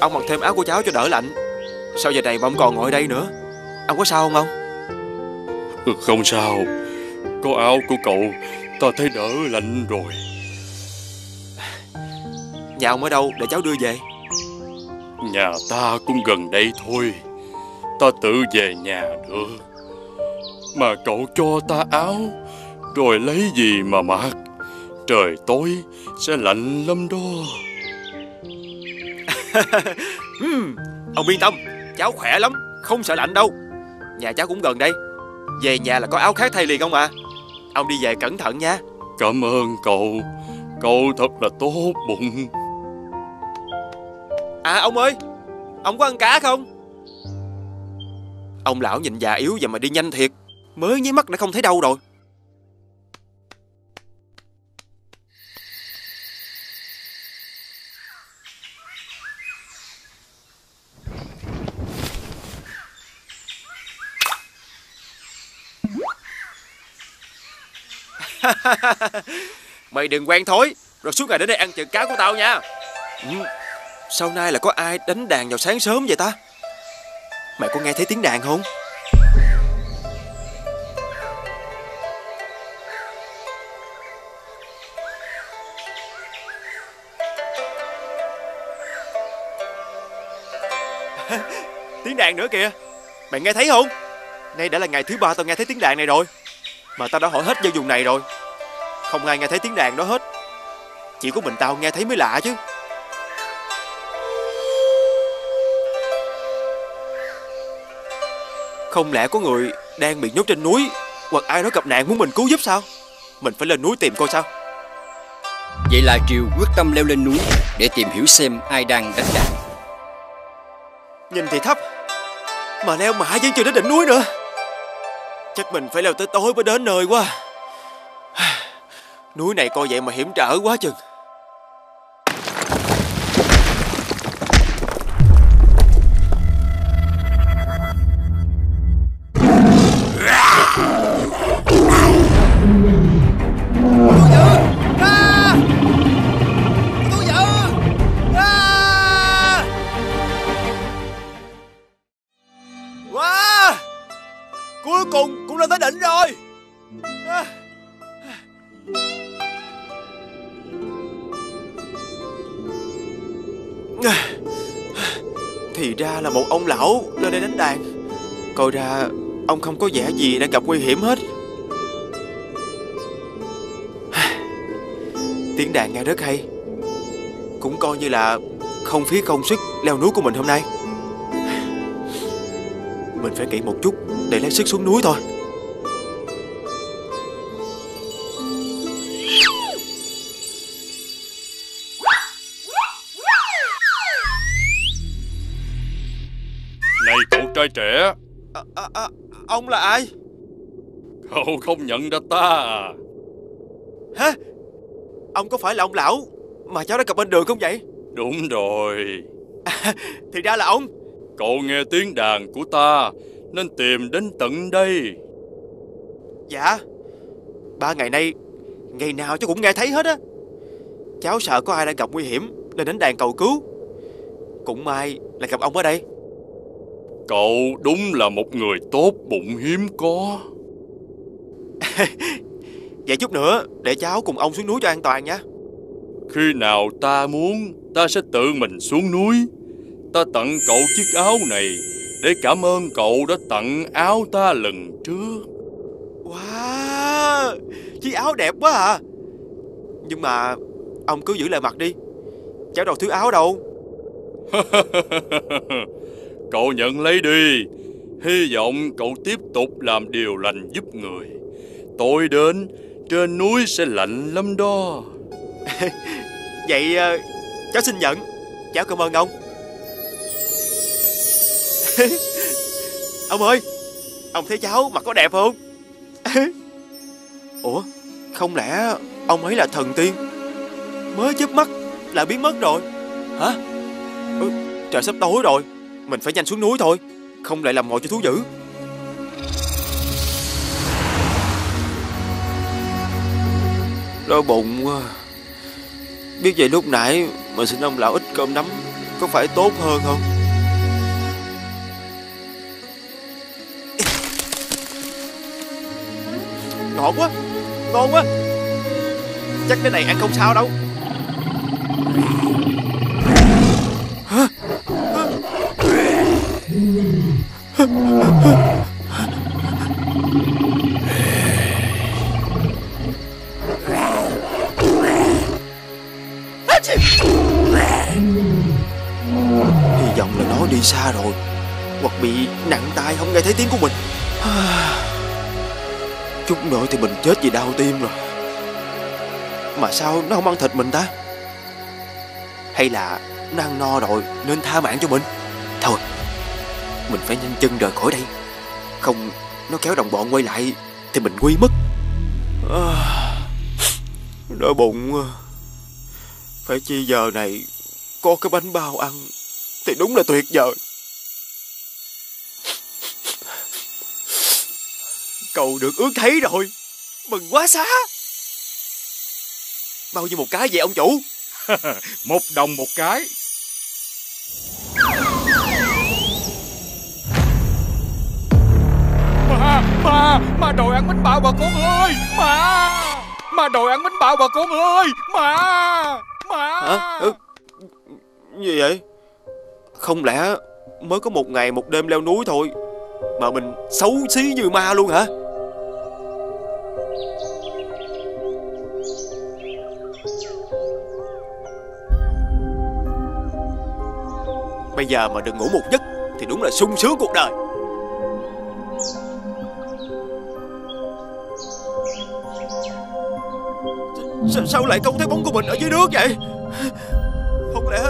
ông mặc thêm áo của cháu cho đỡ lạnh. Sao giờ này mà ông còn ngồi đây nữa? Ông có sao không ông? Không sao, có áo của cậu ta thấy đỡ lạnh rồi. Nhà ông ở đâu để cháu đưa về? Nhà ta cũng gần đây thôi, ta tự về nhà được. Mà cậu cho ta áo, rồi lấy gì mà mặc? Trời tối sẽ lạnh lắm đó. Ông yên tâm, cháu khỏe lắm, không sợ lạnh đâu. Nhà cháu cũng gần đây, về nhà là có áo khác thay liền không ạ? Ông đi về cẩn thận nha. Cảm ơn cậu, cậu thật là tốt bụng. À ông ơi, ông có ăn cá không? Ông lão nhìn già yếu vậy mà đi nhanh thiệt, mới nháy mắt đã không thấy đâu rồi. Mày đừng quen thối, rồi suốt ngày đến đây ăn chợ cá của tao nha. Ừ, sau nay là có ai đánh đàn vào sáng sớm vậy ta? Mày có nghe thấy tiếng đàn không? Tiếng đàn nữa kìa, mày nghe thấy không? Nay đã là ngày thứ ba tao nghe thấy tiếng đàn này rồi, mà tao đã hỏi hết dân vùng này rồi, không ai nghe thấy tiếng đàn đó hết. Chỉ có mình tao nghe thấy mới lạ chứ. Không lẽ có người đang bị nhốt trên núi, hoặc ai đó gặp nạn muốn mình cứu giúp sao? Mình phải lên núi tìm coi sao. Vậy là Triều quyết tâm leo lên núi để tìm hiểu xem ai đang đánh đàn. Nhìn thì thấp, mà leo mãi vẫn chưa đến đỉnh núi nữa. Chắc mình phải leo tới tối mới đến nơi quá. Núi này coi vậy mà hiểm trở quá chừng. Ông lão lên đây đánh đàn, coi ra ông không có vẻ gì đang gặp nguy hiểm hết. Tiếng đàn nghe rất hay, cũng coi như là không phí công sức leo núi của mình hôm nay. Mình phải kỹ một chút để lấy sức xuống núi thôi. Trai trẻ, à, à, à, ông là ai? Cậu không nhận ra ta à? Hả? Ông có phải là ông lão mà cháu đã gặp bên đường không vậy? Đúng rồi. À, thì ra là ông. Cậu nghe tiếng đàn của ta nên tìm đến tận đây. Dạ, ba ngày nay ngày nào cháu cũng nghe thấy hết á. Cháu sợ có ai đang gặp nguy hiểm nên đến đàn cầu cứu. Cũng may là gặp ông ở đây. Cậu đúng là một người tốt bụng hiếm có. Vậy chút nữa để cháu cùng ông xuống núi cho an toàn nha. Khi nào ta muốn, ta sẽ tự mình xuống núi. Ta tặng cậu chiếc áo này để cảm ơn cậu đã tặng áo ta lần trước. Wow, chiếc áo đẹp quá à. Nhưng mà ông cứ giữ lại mặt đi, cháu đâu thiếu áo đâu. Cậu nhận lấy đi, hy vọng cậu tiếp tục làm điều lành giúp người. Tối đến, trên núi sẽ lạnh lắm đó. Vậy cháu xin nhận, cháu cảm ơn ông. Ông ơi, ông thấy cháu mặt có đẹp không? Ủa, không lẽ ông ấy là thần tiên? Mới chớp mắt là biến mất rồi. Hả? Ừ, trời sắp tối rồi, mình phải nhanh xuống núi thôi, không lại làm mồi cho thú dữ. Đói bụng quá. Biết vậy lúc nãy mình xin ông lão ít cơm nắm có phải tốt hơn không? Ngon quá, ngon quá. Chắc cái này ăn không sao đâu. Hả? Hy vọng là nó đi xa rồi, hoặc bị nặng tai không nghe thấy tiếng của mình. Chút nữa thì mình chết vì đau tim rồi. Mà sao nó không ăn thịt mình ta? Hay là nó ăn no rồi nên tha mạng cho mình? Thôi, mình phải nhanh chân rời khỏi đây, không nó kéo đồng bọn quay lại thì mình nguy mất. Đói bụng, phải chi giờ này có cái bánh bao ăn thì đúng là tuyệt vời. Cầu được ước thấy rồi, mừng quá xá. Bao nhiêu một cái vậy ông chủ? Một đồng một cái. Mà, mà, mà đòi ăn bánh bao bà con ơi. Mà, mà đòi ăn bánh bao bà con ơi. Mà, mà. Hả? Ừ. Gì vậy? Không lẽ mới có một ngày một đêm leo núi thôi mà mình xấu xí như ma luôn hả? Bây giờ mà đừng ngủ một giấc thì đúng là sung sướng cuộc đời. Sa- sao lại không thấy bóng của mình ở dưới nước vậy? Không lẽ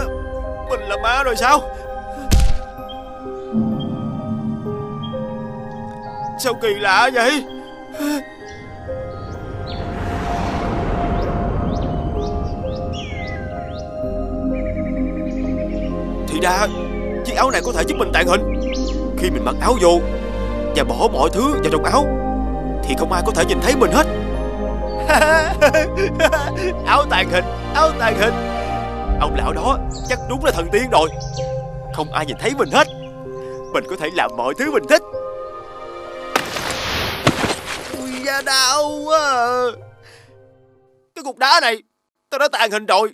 mình là ma rồi sao? Sao kỳ lạ vậy? Thì ra chiếc áo này có thể giúp mình tàng hình. Khi mình mặc áo vô và bỏ mọi thứ vào trong áo thì không ai có thể nhìn thấy mình hết. Áo tàng hình, áo tàng hình. Ông lão đó chắc đúng là thần tiên rồi. Không ai nhìn thấy mình hết. Mình có thể làm mọi thứ mình thích. Da đau quá à. Cái cục đá này tao đã tàn hình rồi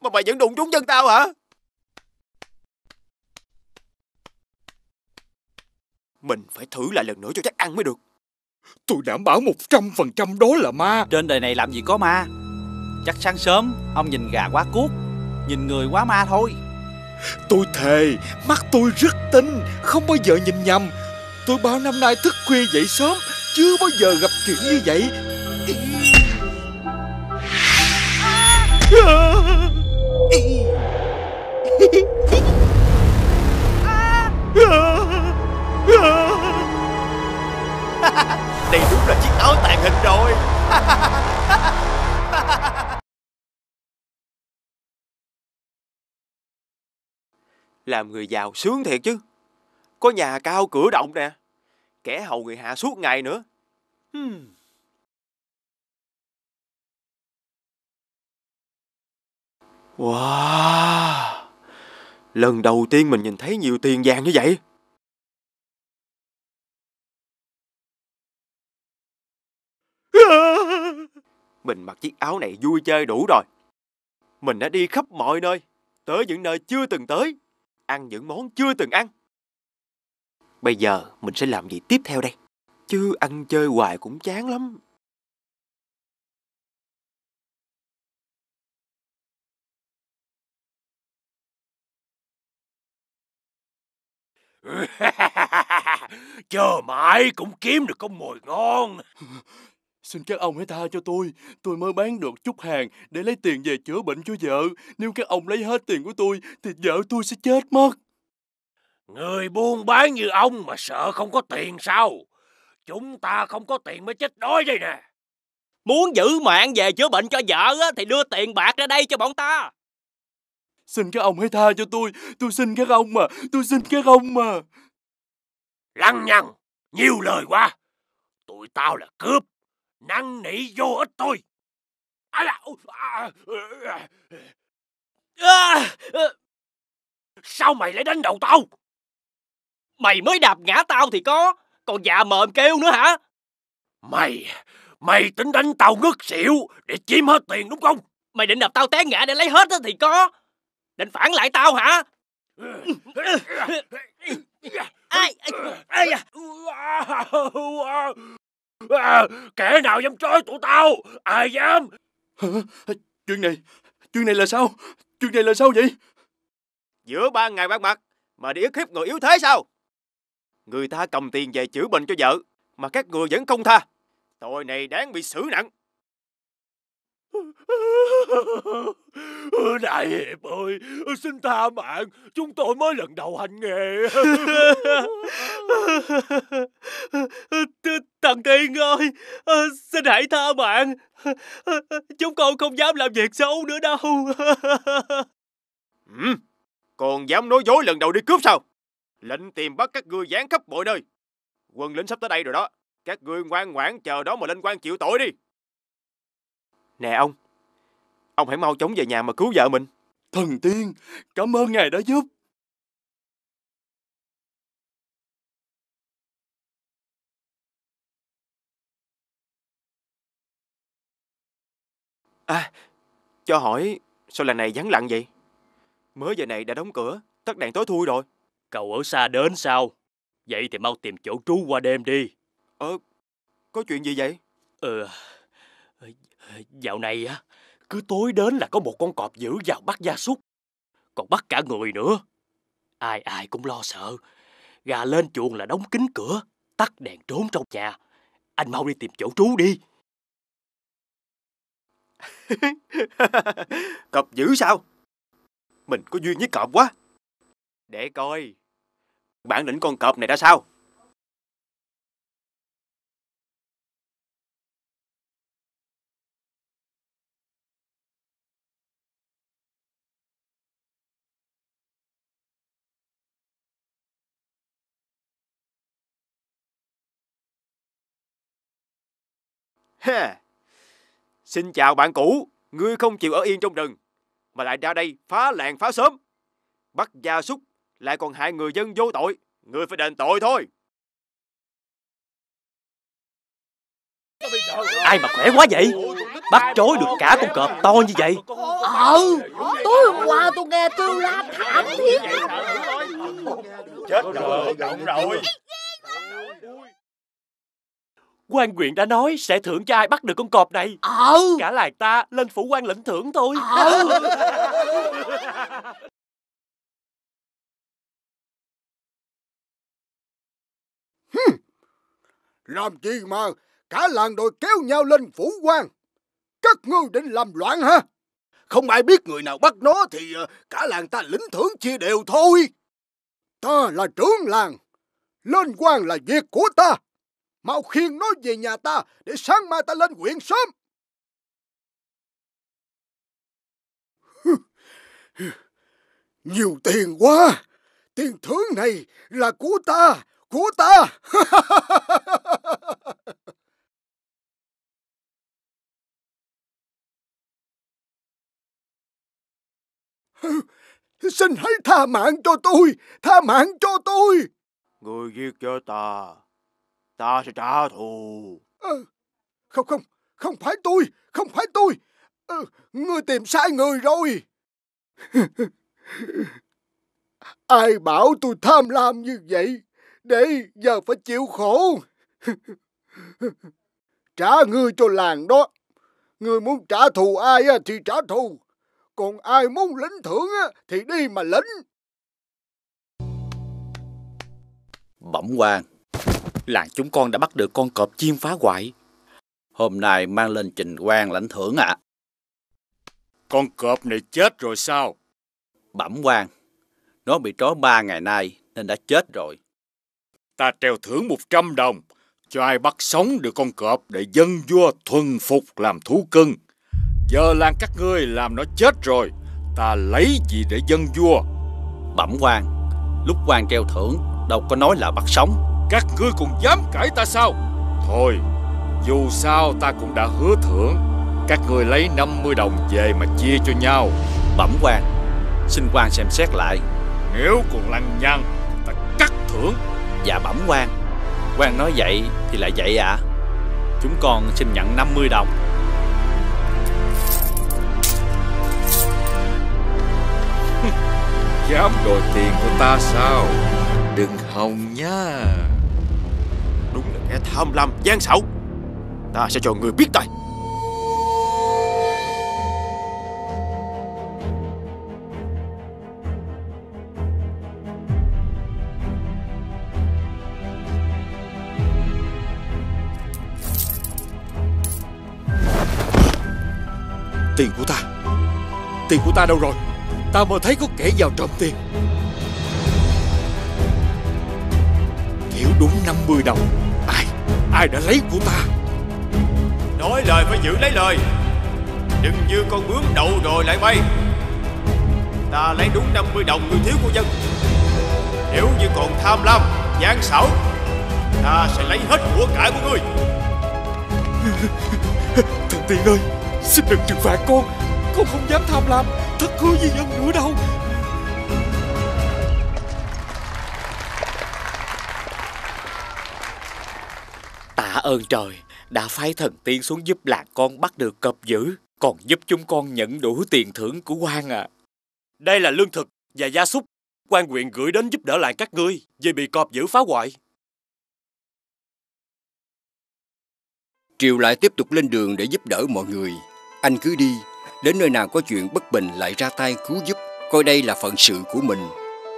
mà mày vẫn đụng trúng chân tao hả? Mình phải thử lại lần nữa cho chắc ăn mới được. Tôi đảm bảo một trăm phần trăm đó là ma. Trên đời này làm gì có ma. Chắc sáng sớm ông nhìn gà quá cuốc, nhìn người quá ma thôi. Tôi thề, mắt tôi rất tinh, không bao giờ nhìn nhầm. Tôi bao năm nay thức khuya dậy sớm, chưa bao giờ gặp chuyện như vậy. Đây đúng là chiếc áo tàng hình rồi. Làm người giàu sướng thiệt chứ. Có nhà cao cửa rộng nè, kẻ hầu người hạ suốt ngày nữa. Hmm. Wow, lần đầu tiên mình nhìn thấy nhiều tiền vàng như vậy. Mình mặc chiếc áo này vui chơi đủ rồi. Mình đã đi khắp mọi nơi, tới những nơi chưa từng tới, ăn những món chưa từng ăn. Bây giờ mình sẽ làm gì tiếp theo đây? Chứ ăn chơi hoài cũng chán lắm. Chờ mãi cũng kiếm được con mồi ngon. Xin các ông hãy tha cho tôi. Tôi mới bán được chút hàng để lấy tiền về chữa bệnh cho vợ. Nếu các ông lấy hết tiền của tôi thì vợ tôi sẽ chết mất. Người buôn bán như ông mà sợ không có tiền sao? Chúng ta không có tiền mới chết đói đây nè. Muốn giữ mạng về chữa bệnh cho vợ á, thì đưa tiền bạc ra đây cho bọn ta. Xin các ông hãy tha cho tôi. Tôi xin các ông mà. Tôi xin các ông mà. Lăng nhăng, nhiều lời quá. Tụi tao là cướp, năn nỉ vô ích thôi. À là... À... À... Sao mày lại đánh đầu tao? Mày mới đạp ngã tao thì có, còn dạ mờm kêu nữa hả? Mày, mày tính đánh tao ngất xỉu để chiếm hết tiền đúng không? Mày định đạp tao té ngã để lấy hết thì có. Định phản lại tao hả? Ai? Ai da? Kẻ nào dám trói tụi tao? Ai dám? Chuyện này, chuyện này là sao? Chuyện này là sao vậy? Giữa ban ngày ban mặt mà đi ức hiếp người yếu thế sao? Người ta cầm tiền về chữa bệnh cho vợ mà các người vẫn không tha. Tội này đáng bị xử nặng. Đại hiệp ơi, xin tha mạng, chúng tôi mới lần đầu hành nghề. Thần tiên ơi, xin hãy tha mạng, chúng con không dám làm việc xấu nữa đâu. Ừ, còn dám nói dối lần đầu đi cướp sao? Lệnh tìm bắt các ngươi giáng khắp mọi nơi. Quân lính sắp tới đây rồi đó, các ngươi ngoan ngoãn chờ đó mà lên quan chịu tội đi. Nè ông, ông hãy mau chóng về nhà mà cứu vợ mình. Thần tiên, cảm ơn ngài đã giúp. À, cho hỏi, sao lần này vắng lặng vậy? Mới giờ này đã đóng cửa, tắt đèn tối thui rồi. Cậu ở xa đến sao? Vậy thì mau tìm chỗ trú qua đêm đi. Ờ, có chuyện gì vậy? Ờ... Dạo này á, cứ tối đến là có một con cọp dữ vào bắt gia súc, còn bắt cả người nữa. Ai ai cũng lo sợ. Gà lên chuồng là đóng kín cửa, tắt đèn trốn trong nhà. Anh mau đi tìm chỗ trú đi. Cọp dữ sao? Mình có duyên với cọp quá. Để coi bản lĩnh con cọp này ra sao. Ha. Xin chào bạn cũ, ngươi không chịu ở yên trong rừng mà lại ra đây phá làng phá xóm, bắt gia súc lại còn hại người dân vô tội, ngươi phải đền tội thôi. Ai mà khỏe quá vậy? Bắt trói được cả con cọp to như vậy. Ờ, tối hôm qua tôi nghe kêu la thảm thiết lắm. Chết rồi, động rồi. Quan huyện đã nói sẽ thưởng cho ai bắt được con cọp này. Ờ. Cả làng ta lên phủ quan lĩnh thưởng thôi. Ờ. Làm gì mà cả làng đòi kéo nhau lên phủ quan? Các ngươi định làm loạn hả? Không ai biết người nào bắt nó thì cả làng ta lĩnh thưởng chia đều thôi. Ta là trưởng làng, lên quan là việc của ta. Mau khiêng nó về nhà ta để sáng mai ta lên huyện sớm. Nhiều tiền quá. Tiền thưởng này là của ta, của ta. Xin hãy tha mạng cho tôi, tha mạng cho tôi. Người giết cho ta, ta sẽ trả thù. À, không không, không phải tôi, không phải tôi. À, ngươi tìm sai người rồi. Ai bảo tôi tham lam như vậy, để giờ phải chịu khổ. Trả ngươi cho làng đó. Ngươi muốn trả thù ai thì trả thù. Còn ai muốn lĩnh thưởng thì đi mà lĩnh. Bẩm quan, làng chúng con đã bắt được con cọp chim phá hoại. Hôm nay mang lên trình quan lãnh thưởng ạ. À. Con cọp này chết rồi sao? Bẩm quan, nó bị trói ba ngày nay nên đã chết rồi. Ta treo thưởng một trăm đồng cho ai bắt sống được con cọp để dân vua thuần phục làm thú cưng. Giờ làng các ngươi làm nó chết rồi, ta lấy gì để dân vua? Bẩm quan, lúc quan treo thưởng đâu có nói là bắt sống. Các ngươi còn dám cãi ta sao? Thôi, dù sao ta cũng đã hứa thưởng. Các ngươi lấy năm mươi đồng về mà chia cho nhau. Bẩm quan, xin quan xem xét lại. Nếu còn lăng nhăng, ta cắt thưởng. Dạ bẩm quan, quan nói vậy thì lại vậy ạ. À? Chúng con xin nhận năm mươi đồng. Dám đòi tiền của ta sao? Đừng hòng nha. Đúng là kẻ tham lam gian xảo, ta sẽ cho người biết tay. Tiền của ta, tiền của ta đâu rồi? Ta mơ thấy có kẻ vào trộm tiền. Thiếu đúng năm mươi đồng. Ai, ai đã lấy của ta? Nói lời phải giữ lấy lời, đừng như con bướm đậu rồi lại bay. Ta lấy đúng năm mươi đồng người thiếu của dân. Nếu như còn tham lam, gian xảo, ta sẽ lấy hết của cải của ngươi. Thần tiên ơi, xin đừng trừng phạt con. Con không dám tham lam, thất hứa với dân nữa đâu. Tạ ơn trời đã phái thần tiên xuống giúp lạc con bắt được cọp dữ, còn giúp chúng con nhận đủ tiền thưởng của quan à. Đây là lương thực và gia súc quan huyện gửi đến giúp đỡ lại các ngươi vì bị cọp dữ phá hoại. Triều lại tiếp tục lên đường để giúp đỡ mọi người. Anh cứ đi, đến nơi nào có chuyện bất bình lại ra tay cứu giúp, coi đây là phận sự của mình,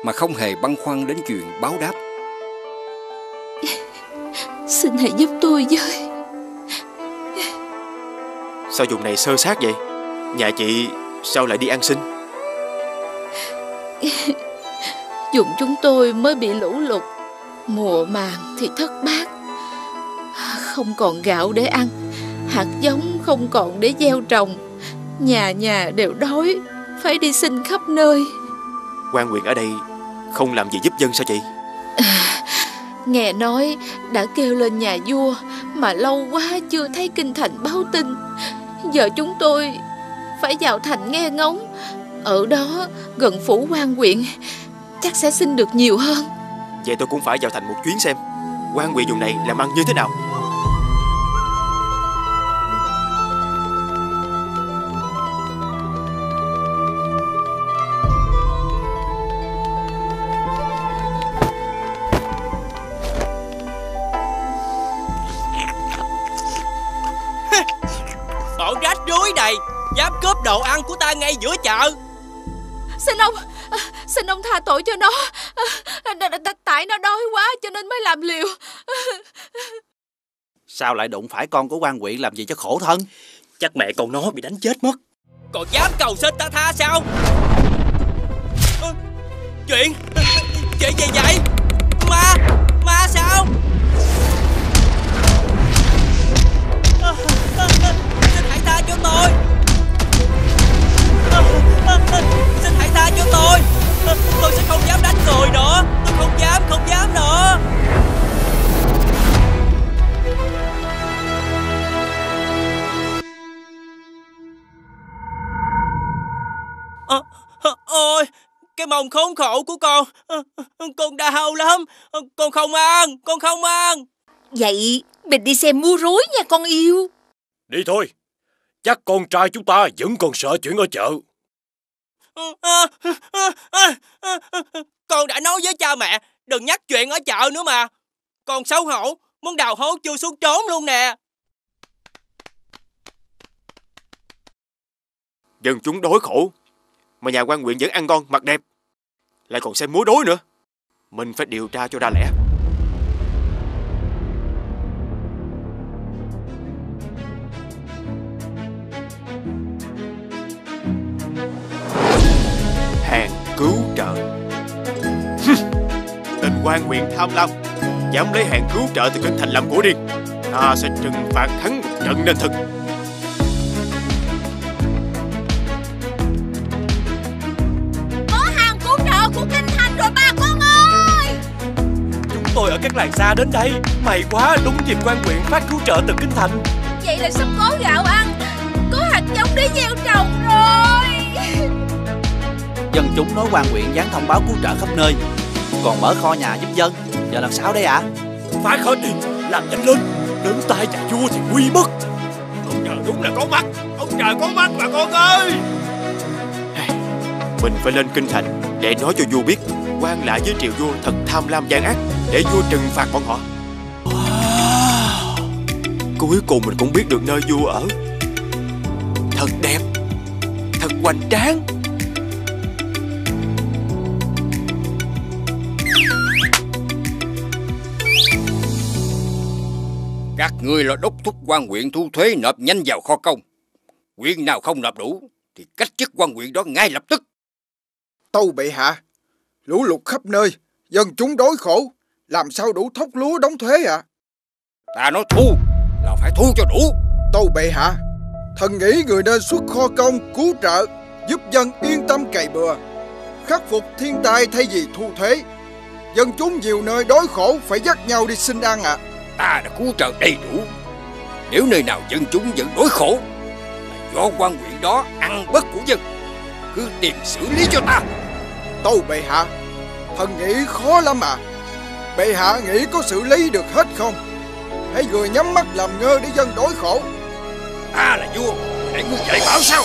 mà không hề băn khoăn đến chuyện báo đáp. Xin hãy giúp tôi với. Sao vùng này sơ sát vậy? Nhà chị sao lại đi ăn xin? Vùng chúng tôi mới bị lũ lụt, mùa màng thì thất bát, không còn gạo để ăn, hạt giống không còn để gieo trồng, nhà nhà đều đói, phải đi xin khắp nơi. Quan huyện ở đây không làm gì giúp dân sao chị? À, nghe nói đã kêu lên nhà vua mà lâu quá chưa thấy kinh thành báo tin. Giờ chúng tôi phải vào thành nghe ngóng, ở đó gần phủ quan huyện, chắc sẽ xin được nhiều hơn. Vậy tôi cũng phải vào thành một chuyến xem quan huyện vùng này làm ăn như thế nào. Dám cướp đồ ăn của ta ngay giữa chợ. Xin ông, xin ông tha tội cho nó. Tại nó đói quá cho nên mới làm liều. Sao lại đụng phải con của quan huyện làm gì cho khổ thân? Chắc mẹ con nó bị đánh chết mất. Còn dám cầu xin ta tha sao? Chuyện Chuyện gì vậy? Ma Ma sao? Xin hãy tha cho tôi. Xin hãy tha cho tôi. Tôi sẽ không dám đánh người nữa. Tôi không dám, không dám nữa. À, à, ôi, cái mông khốn khổ của con. à, Con đau lắm. à, Con không ăn, con không ăn. Vậy mình đi xem múa rối nha con yêu. Đi thôi. Chắc con trai chúng ta vẫn còn sợ chuyện ở chợ. À, à, à, à, à. Con đã nói với cha mẹ đừng nhắc chuyện ở chợ nữa mà. Con xấu hổ, muốn đào hố chưa xuống trốn luôn nè. Dân chúng đói khổ, mà nhà quan huyện vẫn ăn ngon mặc đẹp, lại còn xem múa rối nữa. Mình phải điều tra cho ra lẽ. Cứu trợ. Tên quan huyện tham lam dám lấy hàng cứu trợ từ kinh thành làm của điên, ta sẽ trừng phạt hắn một trận nên thực. Có hàng cứu trợ của kinh thành rồi bà con ơi. Chúng tôi ở các làng xa đến đây, may quá đúng dịp quan huyện phát cứu trợ từ kinh thành. Vậy là sắp có gạo ăn, có hạt giống để gieo trồng rồi. Dân chúng nói quan huyện dán thông báo cứu trợ khắp nơi, còn mở kho nhà giúp dân. Giờ làm sao đây ạ? À? Phá hết đi, làm nhanh lên, đến tay nhà vua thì nguy mất. Ông trời đúng là có mắt, ông trời có mắt bà con ơi. Mình phải lên kinh thành để nói cho vua biết quan lại với triệu vua thật tham lam gian ác, để vua trừng phạt bọn họ. Wow. Cuối cùng mình cũng biết được nơi vua ở. Thật đẹp, thật hoành tráng. Các ngươi là đốc thúc quan huyện thu thuế nộp nhanh vào kho công. Huyện nào không nộp đủ thì cách chức quan huyện đó ngay lập tức. Tâu bệ hạ, lũ lụt khắp nơi, dân chúng đói khổ, làm sao đủ thóc lúa đóng thuế ạ? À? Ta nói thu là phải thu cho đủ. Tâu bệ hạ, thần nghĩ người nên xuất kho công cứu trợ, giúp dân yên tâm cày bừa, khắc phục thiên tai thay vì thu thuế. Dân chúng nhiều nơi đói khổ phải dắt nhau đi xin ăn ạ. À. Ta đã cứu trợ đầy đủ. Nếu nơi nào dân chúng vẫn đói khổ là do quan huyện đó ăn bớt của dân. Cứ tìm xử lý cho ta. Tâu bệ hạ, thần nghĩ khó lắm à. Bệ hạ nghĩ có xử lý được hết không? Hãy vừa nhắm mắt làm ngơ để dân đói khổ. Ta là vua, để ngươi dạy bảo sao?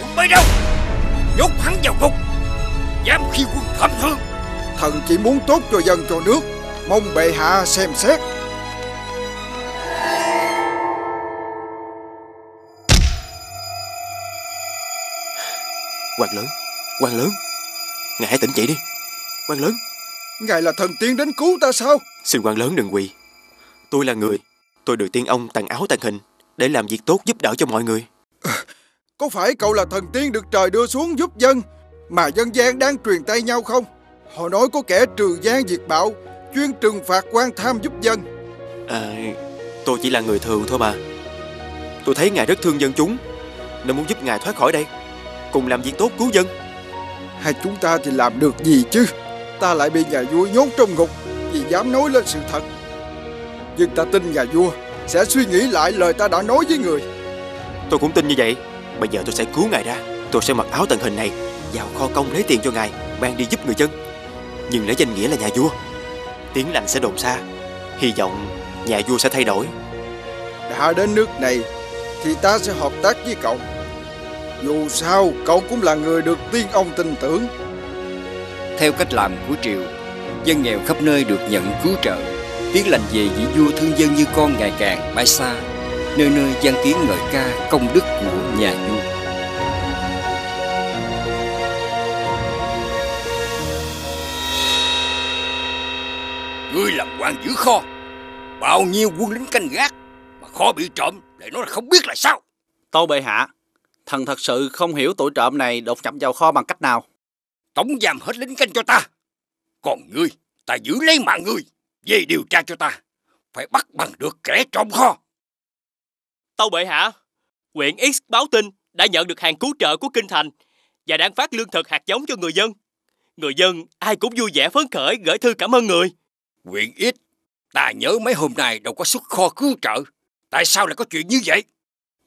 Quân tới đâu? Nhốt hắn vào ngục, dám khi quân thẩm thương. Thần chỉ muốn tốt cho dân cho nước, mong bệ hạ xem xét. Quan lớn, quan lớn, ngài hãy tỉnh dậy đi. Quan lớn, ngài là thần tiên đến cứu ta sao? Xin quan lớn đừng quỳ. Tôi là người, tôi được tiên ông tặng áo tặng hình để làm việc tốt giúp đỡ cho mọi người. À, có phải cậu là thần tiên được trời đưa xuống giúp dân mà dân gian đang truyền tay nhau không? Họ nói có kẻ trừ gian diệt bạo, chuyên trừng phạt quan tham giúp dân. À, tôi chỉ là người thường thôi mà. Tôi thấy ngài rất thương dân chúng nên muốn giúp ngài thoát khỏi đây, cùng làm việc tốt cứu dân. Hai chúng ta thì làm được gì chứ? Ta lại bị nhà vua nhốt trong ngục vì dám nói lên sự thật. Nhưng ta tin nhà vua sẽ suy nghĩ lại lời ta đã nói với người. Tôi cũng tin như vậy. Bây giờ tôi sẽ cứu ngài ra. Tôi sẽ mặc áo tàng hình này vào kho công lấy tiền cho ngài, mang đi giúp người dân. Nhưng lấy danh nghĩa là nhà vua, tiếng lành sẽ đồn xa. Hy vọng nhà vua sẽ thay đổi. Đã đến nước này thì ta sẽ hợp tác với cậu. Dù sao cậu cũng là người được tiên ông tin tưởng. Theo cách làm của Triều, dân nghèo khắp nơi được nhận cứu trợ. Tiếng lành về vị vua thương dân như con ngày càng bay xa. Nơi nơi vang tiếng ngợi ca công đức của nhà vua. Ngươi làm quan giữ kho, bao nhiêu quân lính canh gác mà kho bị trộm để nói là không biết là sao? Tâu bệ hạ, thần thật sự không hiểu tụi trộm này đột nhập vào kho bằng cách nào. Tổng giam hết lính canh cho ta. Còn ngươi, ta giữ lấy mạng ngươi, về điều tra cho ta. Phải bắt bằng được kẻ trộm kho. Tâu bệ hạ, huyện X báo tin đã nhận được hàng cứu trợ của kinh thành và đang phát lương thực hạt giống cho người dân. Người dân ai cũng vui vẻ phấn khởi gửi thư cảm ơn người. Huyện X, ta nhớ mấy hôm nay đâu có xuất kho cứu trợ. Tại sao lại có chuyện như vậy?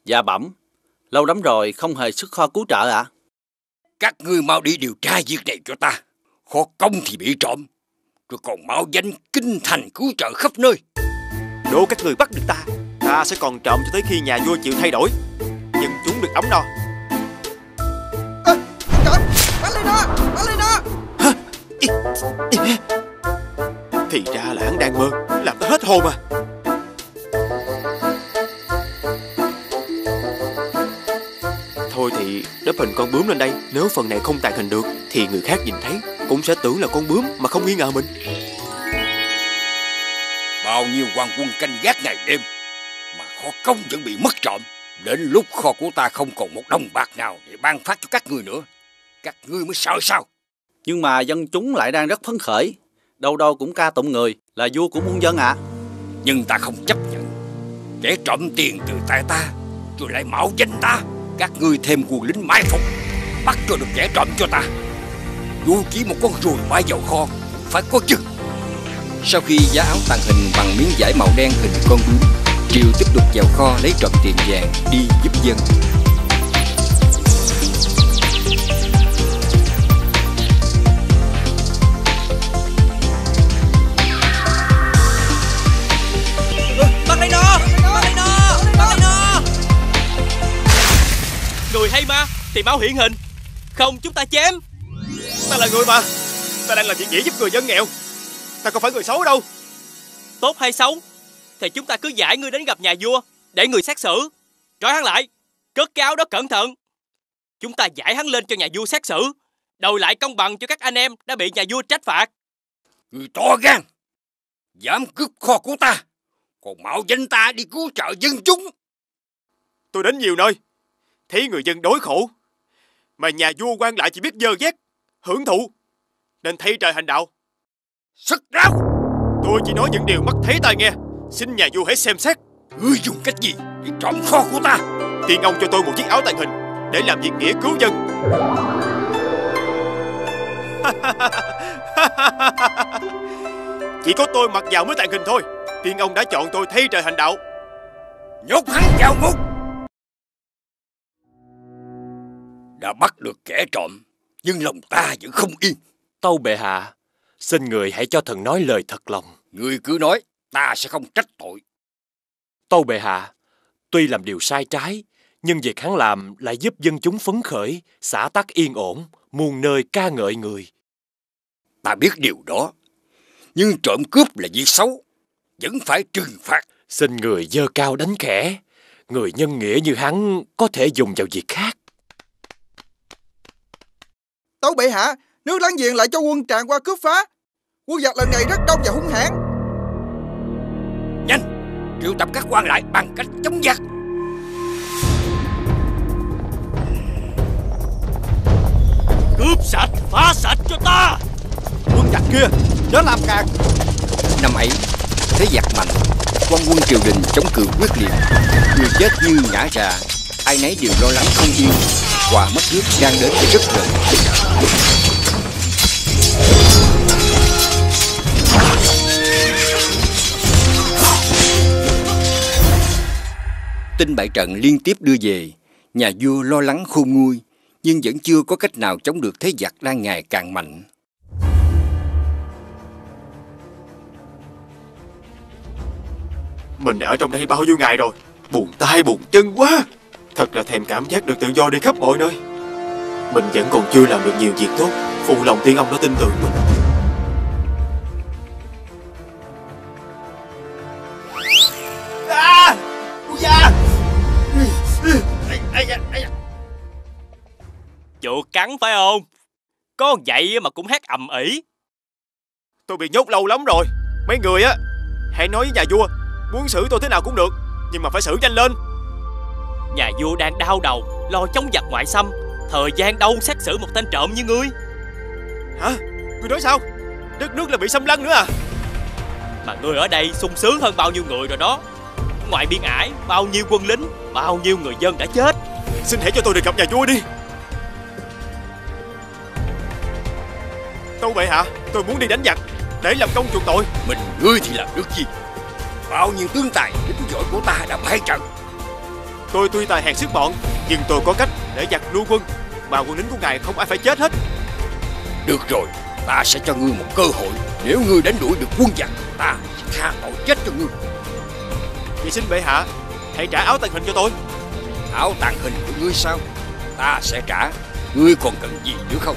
Dạ bẩm, lâu lắm rồi không hề xuất kho cứu trợ ạ. À? Các ngươi mau đi điều tra việc này cho ta. Kho công thì bị trộm, rồi còn mạo danh kinh thành cứu trợ khắp nơi. Đố các người bắt được ta, ta sẽ còn trộm cho tới khi nhà vua chịu thay đổi, dân chúng được ấm no. Ê, trộm, bắt lên đó, bắt lên đó. Hả? Ý, ý. Thì ra là hắn đang mơ, làm ta hết hồn à. Thôi thì đắp hình con bướm lên đây. Nếu phần này không tàng hình được thì người khác nhìn thấy cũng sẽ tưởng là con bướm mà không nghi ngờ mình. Bao nhiêu quan quân canh gác ngày đêm mà kho công vẫn bị mất trộm. Đến lúc kho của ta không còn một đồng bạc nào để ban phát cho các ngươi nữa, các ngươi mới sợ sao? Nhưng mà dân chúng lại đang rất phấn khởi, đâu đâu cũng ca tụng người là vua của muôn dân ạ. À. Nhưng ta không chấp nhận. Kẻ trộm tiền từ tay ta rồi lại mạo danh ta. Các ngươi thêm quân lính mai phục, bắt cho được kẻ trộm cho ta. Dù chỉ một con ruồi bay vào kho phải có chừng. Sau khi giá áo tàng hình bằng miếng vải màu đen hình con bướm, Triều tiếp tục vào kho lấy trộm tiền vàng đi giúp dân. Người hay ma thì báo hiển hình, không chúng ta chém. Ta là người mà, Ta đang làm việc nghĩa giúp người dân nghèo. Ta không phải người xấu đâu. Tốt hay xấu thì chúng ta cứ giải ngươi đến gặp nhà vua để người xét xử. Trói hắn lại, cất cái áo đó cẩn thận. Chúng ta giải hắn lên cho nhà vua xét xử, đòi lại công bằng cho các anh em đã bị nhà vua trách phạt. Người to gan dám cướp kho của ta, còn mạo danh ta đi cứu trợ dân chúng. Tôi đến nhiều nơi, thấy người dân đói khổ, mà nhà vua quan lại chỉ biết dơ vét, hưởng thụ, nên thấy trời hành đạo. Sức ráo! Tôi chỉ nói những điều mắt thấy tai nghe, xin nhà vua hãy xem xét. Ngươi dùng cách gì để trộm kho của ta? Tiên ông cho tôi một chiếc áo tàng hình để làm việc nghĩa cứu dân. Chỉ có tôi mặc vào mới tàng hình thôi. Tiên ông đã chọn tôi thay trời hành đạo. Nhốt hắn vào ngục. Đã bắt được kẻ trộm, nhưng lòng ta vẫn không yên. Tâu bệ hạ, xin người hãy cho thần nói lời thật lòng. Người cứ nói, ta sẽ không trách tội. Tâu bệ hạ, tuy làm điều sai trái, nhưng việc hắn làm lại giúp dân chúng phấn khởi, xã tắc yên ổn, muôn nơi ca ngợi người. Ta biết điều đó, nhưng trộm cướp là việc xấu, vẫn phải trừng phạt. Xin người dơ cao đánh khẽ, người nhân nghĩa như hắn có thể dùng vào việc khác. Tâu bệ hạ, nước láng giềng lại cho quân tràn qua cướp phá. Quân giặc lần này rất đông và hung hãn. Nhanh, triệu tập các quan lại bằng cách chống giặc. Cướp sạch, phá sạch cho ta. Quân giặc kia, chớ làm càn. Năm ấy, thế giặc mạnh, quan quân triều đình chống cự quyết liệt. Người chết như ngã rạ, ai nấy đều lo lắng không yên. Quả mất nước đang đến rất gần. Tin bại trận liên tiếp đưa về, nhà vua lo lắng khôn nguôi, nhưng vẫn chưa có cách nào chống được thế giặc đang ngày càng mạnh. Mình đã ở trong đây bao nhiêu ngày rồi, buồn tay buồn chân quá. Thật là thèm cảm giác được tự do đi khắp mọi nơi. Mình vẫn còn chưa làm được nhiều việc tốt, phụ lòng tiên ông đã tin tưởng mình. À, da. Chuột cắn phải không? Có vậy mà cũng hát ầm ĩ. Tôi bị nhốt lâu lắm rồi. Mấy người á, hãy nói với nhà vua, muốn xử tôi thế nào cũng được, nhưng mà phải xử nhanh lên. Nhà vua đang đau đầu, lo chống giặc ngoại xâm, thời gian đâu xét xử một tên trộm như ngươi. Hả? Ngươi nói sao? Đất nước là bị xâm lăng nữa à? Mà ngươi ở đây sung sướng hơn bao nhiêu người rồi đó. Ngoài biên ải, bao nhiêu quân lính, bao nhiêu người dân đã chết. Xin hãy cho tôi được gặp nhà vua đi. Tâu bệ hạ, tôi muốn đi đánh giặc để làm công chuộc tội. Mình ngươi thì làm được gì? Bao nhiêu tướng tài lính giỏi của ta đã bại trận. Tôi tuy tài hèn sức bọn, nhưng tôi có cách để giặc lui quân, mà quân lính của ngài không ai phải chết hết. Được rồi, ta sẽ cho ngươi một cơ hội. Nếu ngươi đánh đuổi được quân giặc, ta sẽ tha tội chết cho ngươi. Vậy xin bệ hạ, hãy trả áo tàng hình cho tôi. Áo tàng hình của ngươi sao? Ta sẽ trả. Ngươi còn cần gì nữa không?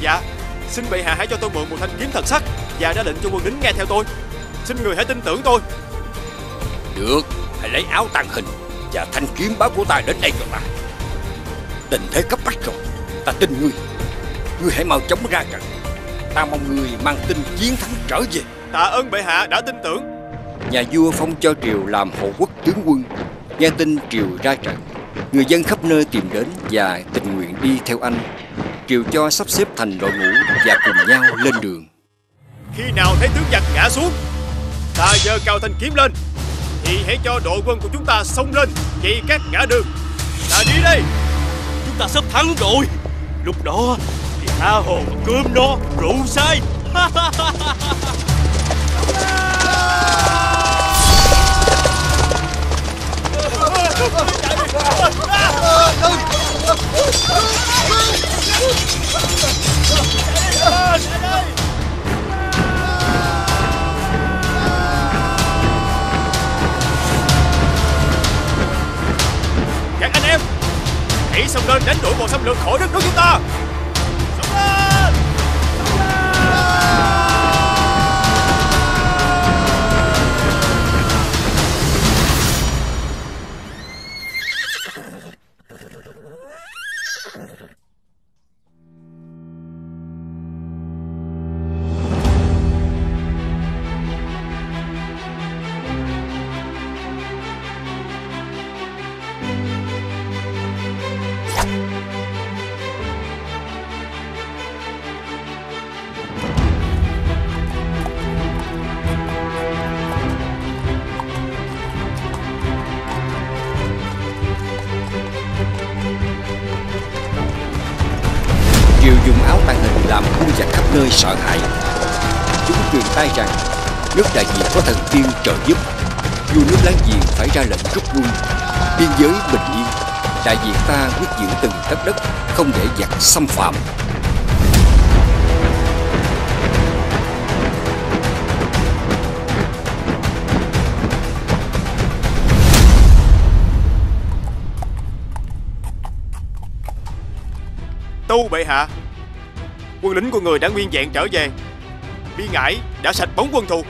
Dạ, xin bệ hạ hãy cho tôi mượn một thanh kiếm thật sắc, và ra lệnh cho quân lính nghe theo tôi. Xin người hãy tin tưởng tôi. Được, hãy lấy áo tàng hình và thanh kiếm báo của ta đến đây cho ta. Tình thế cấp bách rồi, ta tin ngươi. Ngươi hãy mau chóng ra trận. Ta mong ngươi mang tin chiến thắng trở về. Tạ ơn bệ hạ đã tin tưởng. Nhà vua phong cho Triều làm hộ quốc tướng quân. Nghe tin Triều ra trận, người dân khắp nơi tìm đến và tình nguyện đi theo anh. Triều cho sắp xếp thành đội ngũ và cùng nhau lên đường. Khi nào thấy tướng giặc ngã xuống, ta giơ cao thanh kiếm lên, thì hãy cho đội quân của chúng ta xông lên dày các ngã đường. Ta đi đây, chúng ta sắp thắng rồi. Lúc đó thì tha hồ và cơm no rượu say. Các anh em, hãy xông lên đánh đuổi bọn xâm lược khỏi đất nước chúng ta. Xông lên! Xông lên! Triều dùng áo tàng hình làm cung giặc khắp nơi sợ hãi. Chúng truyền tai rằng nước Đại Việt có thần tiên trợ giúp, vua nước láng giềng phải ra lệnh rút quân, biên giới bình yên, Đại Việt ta quyết giữ từng tấc đất, không để giặc xâm phạm. Tâu bệ hạ, quân lính của người đã nguyên vẹn trở về, Bi Ngải đã sạch bóng quân thù.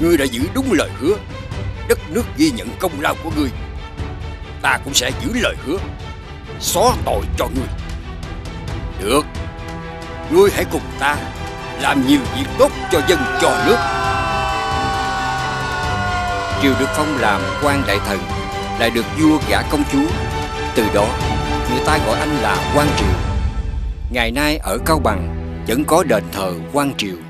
Ngươi đã giữ đúng lời hứa, đất nước ghi nhận công lao của ngươi. Ta cũng sẽ giữ lời hứa, xóa tội cho ngươi. Được, ngươi hãy cùng ta làm nhiều việc tốt cho dân cho nước. Triều được phong làm quan đại thần, lại được vua gả công chúa. Từ đó người ta gọi anh là Quan Triều. Ngày nay ở Cao Bằng vẫn có đền thờ Quan Triều.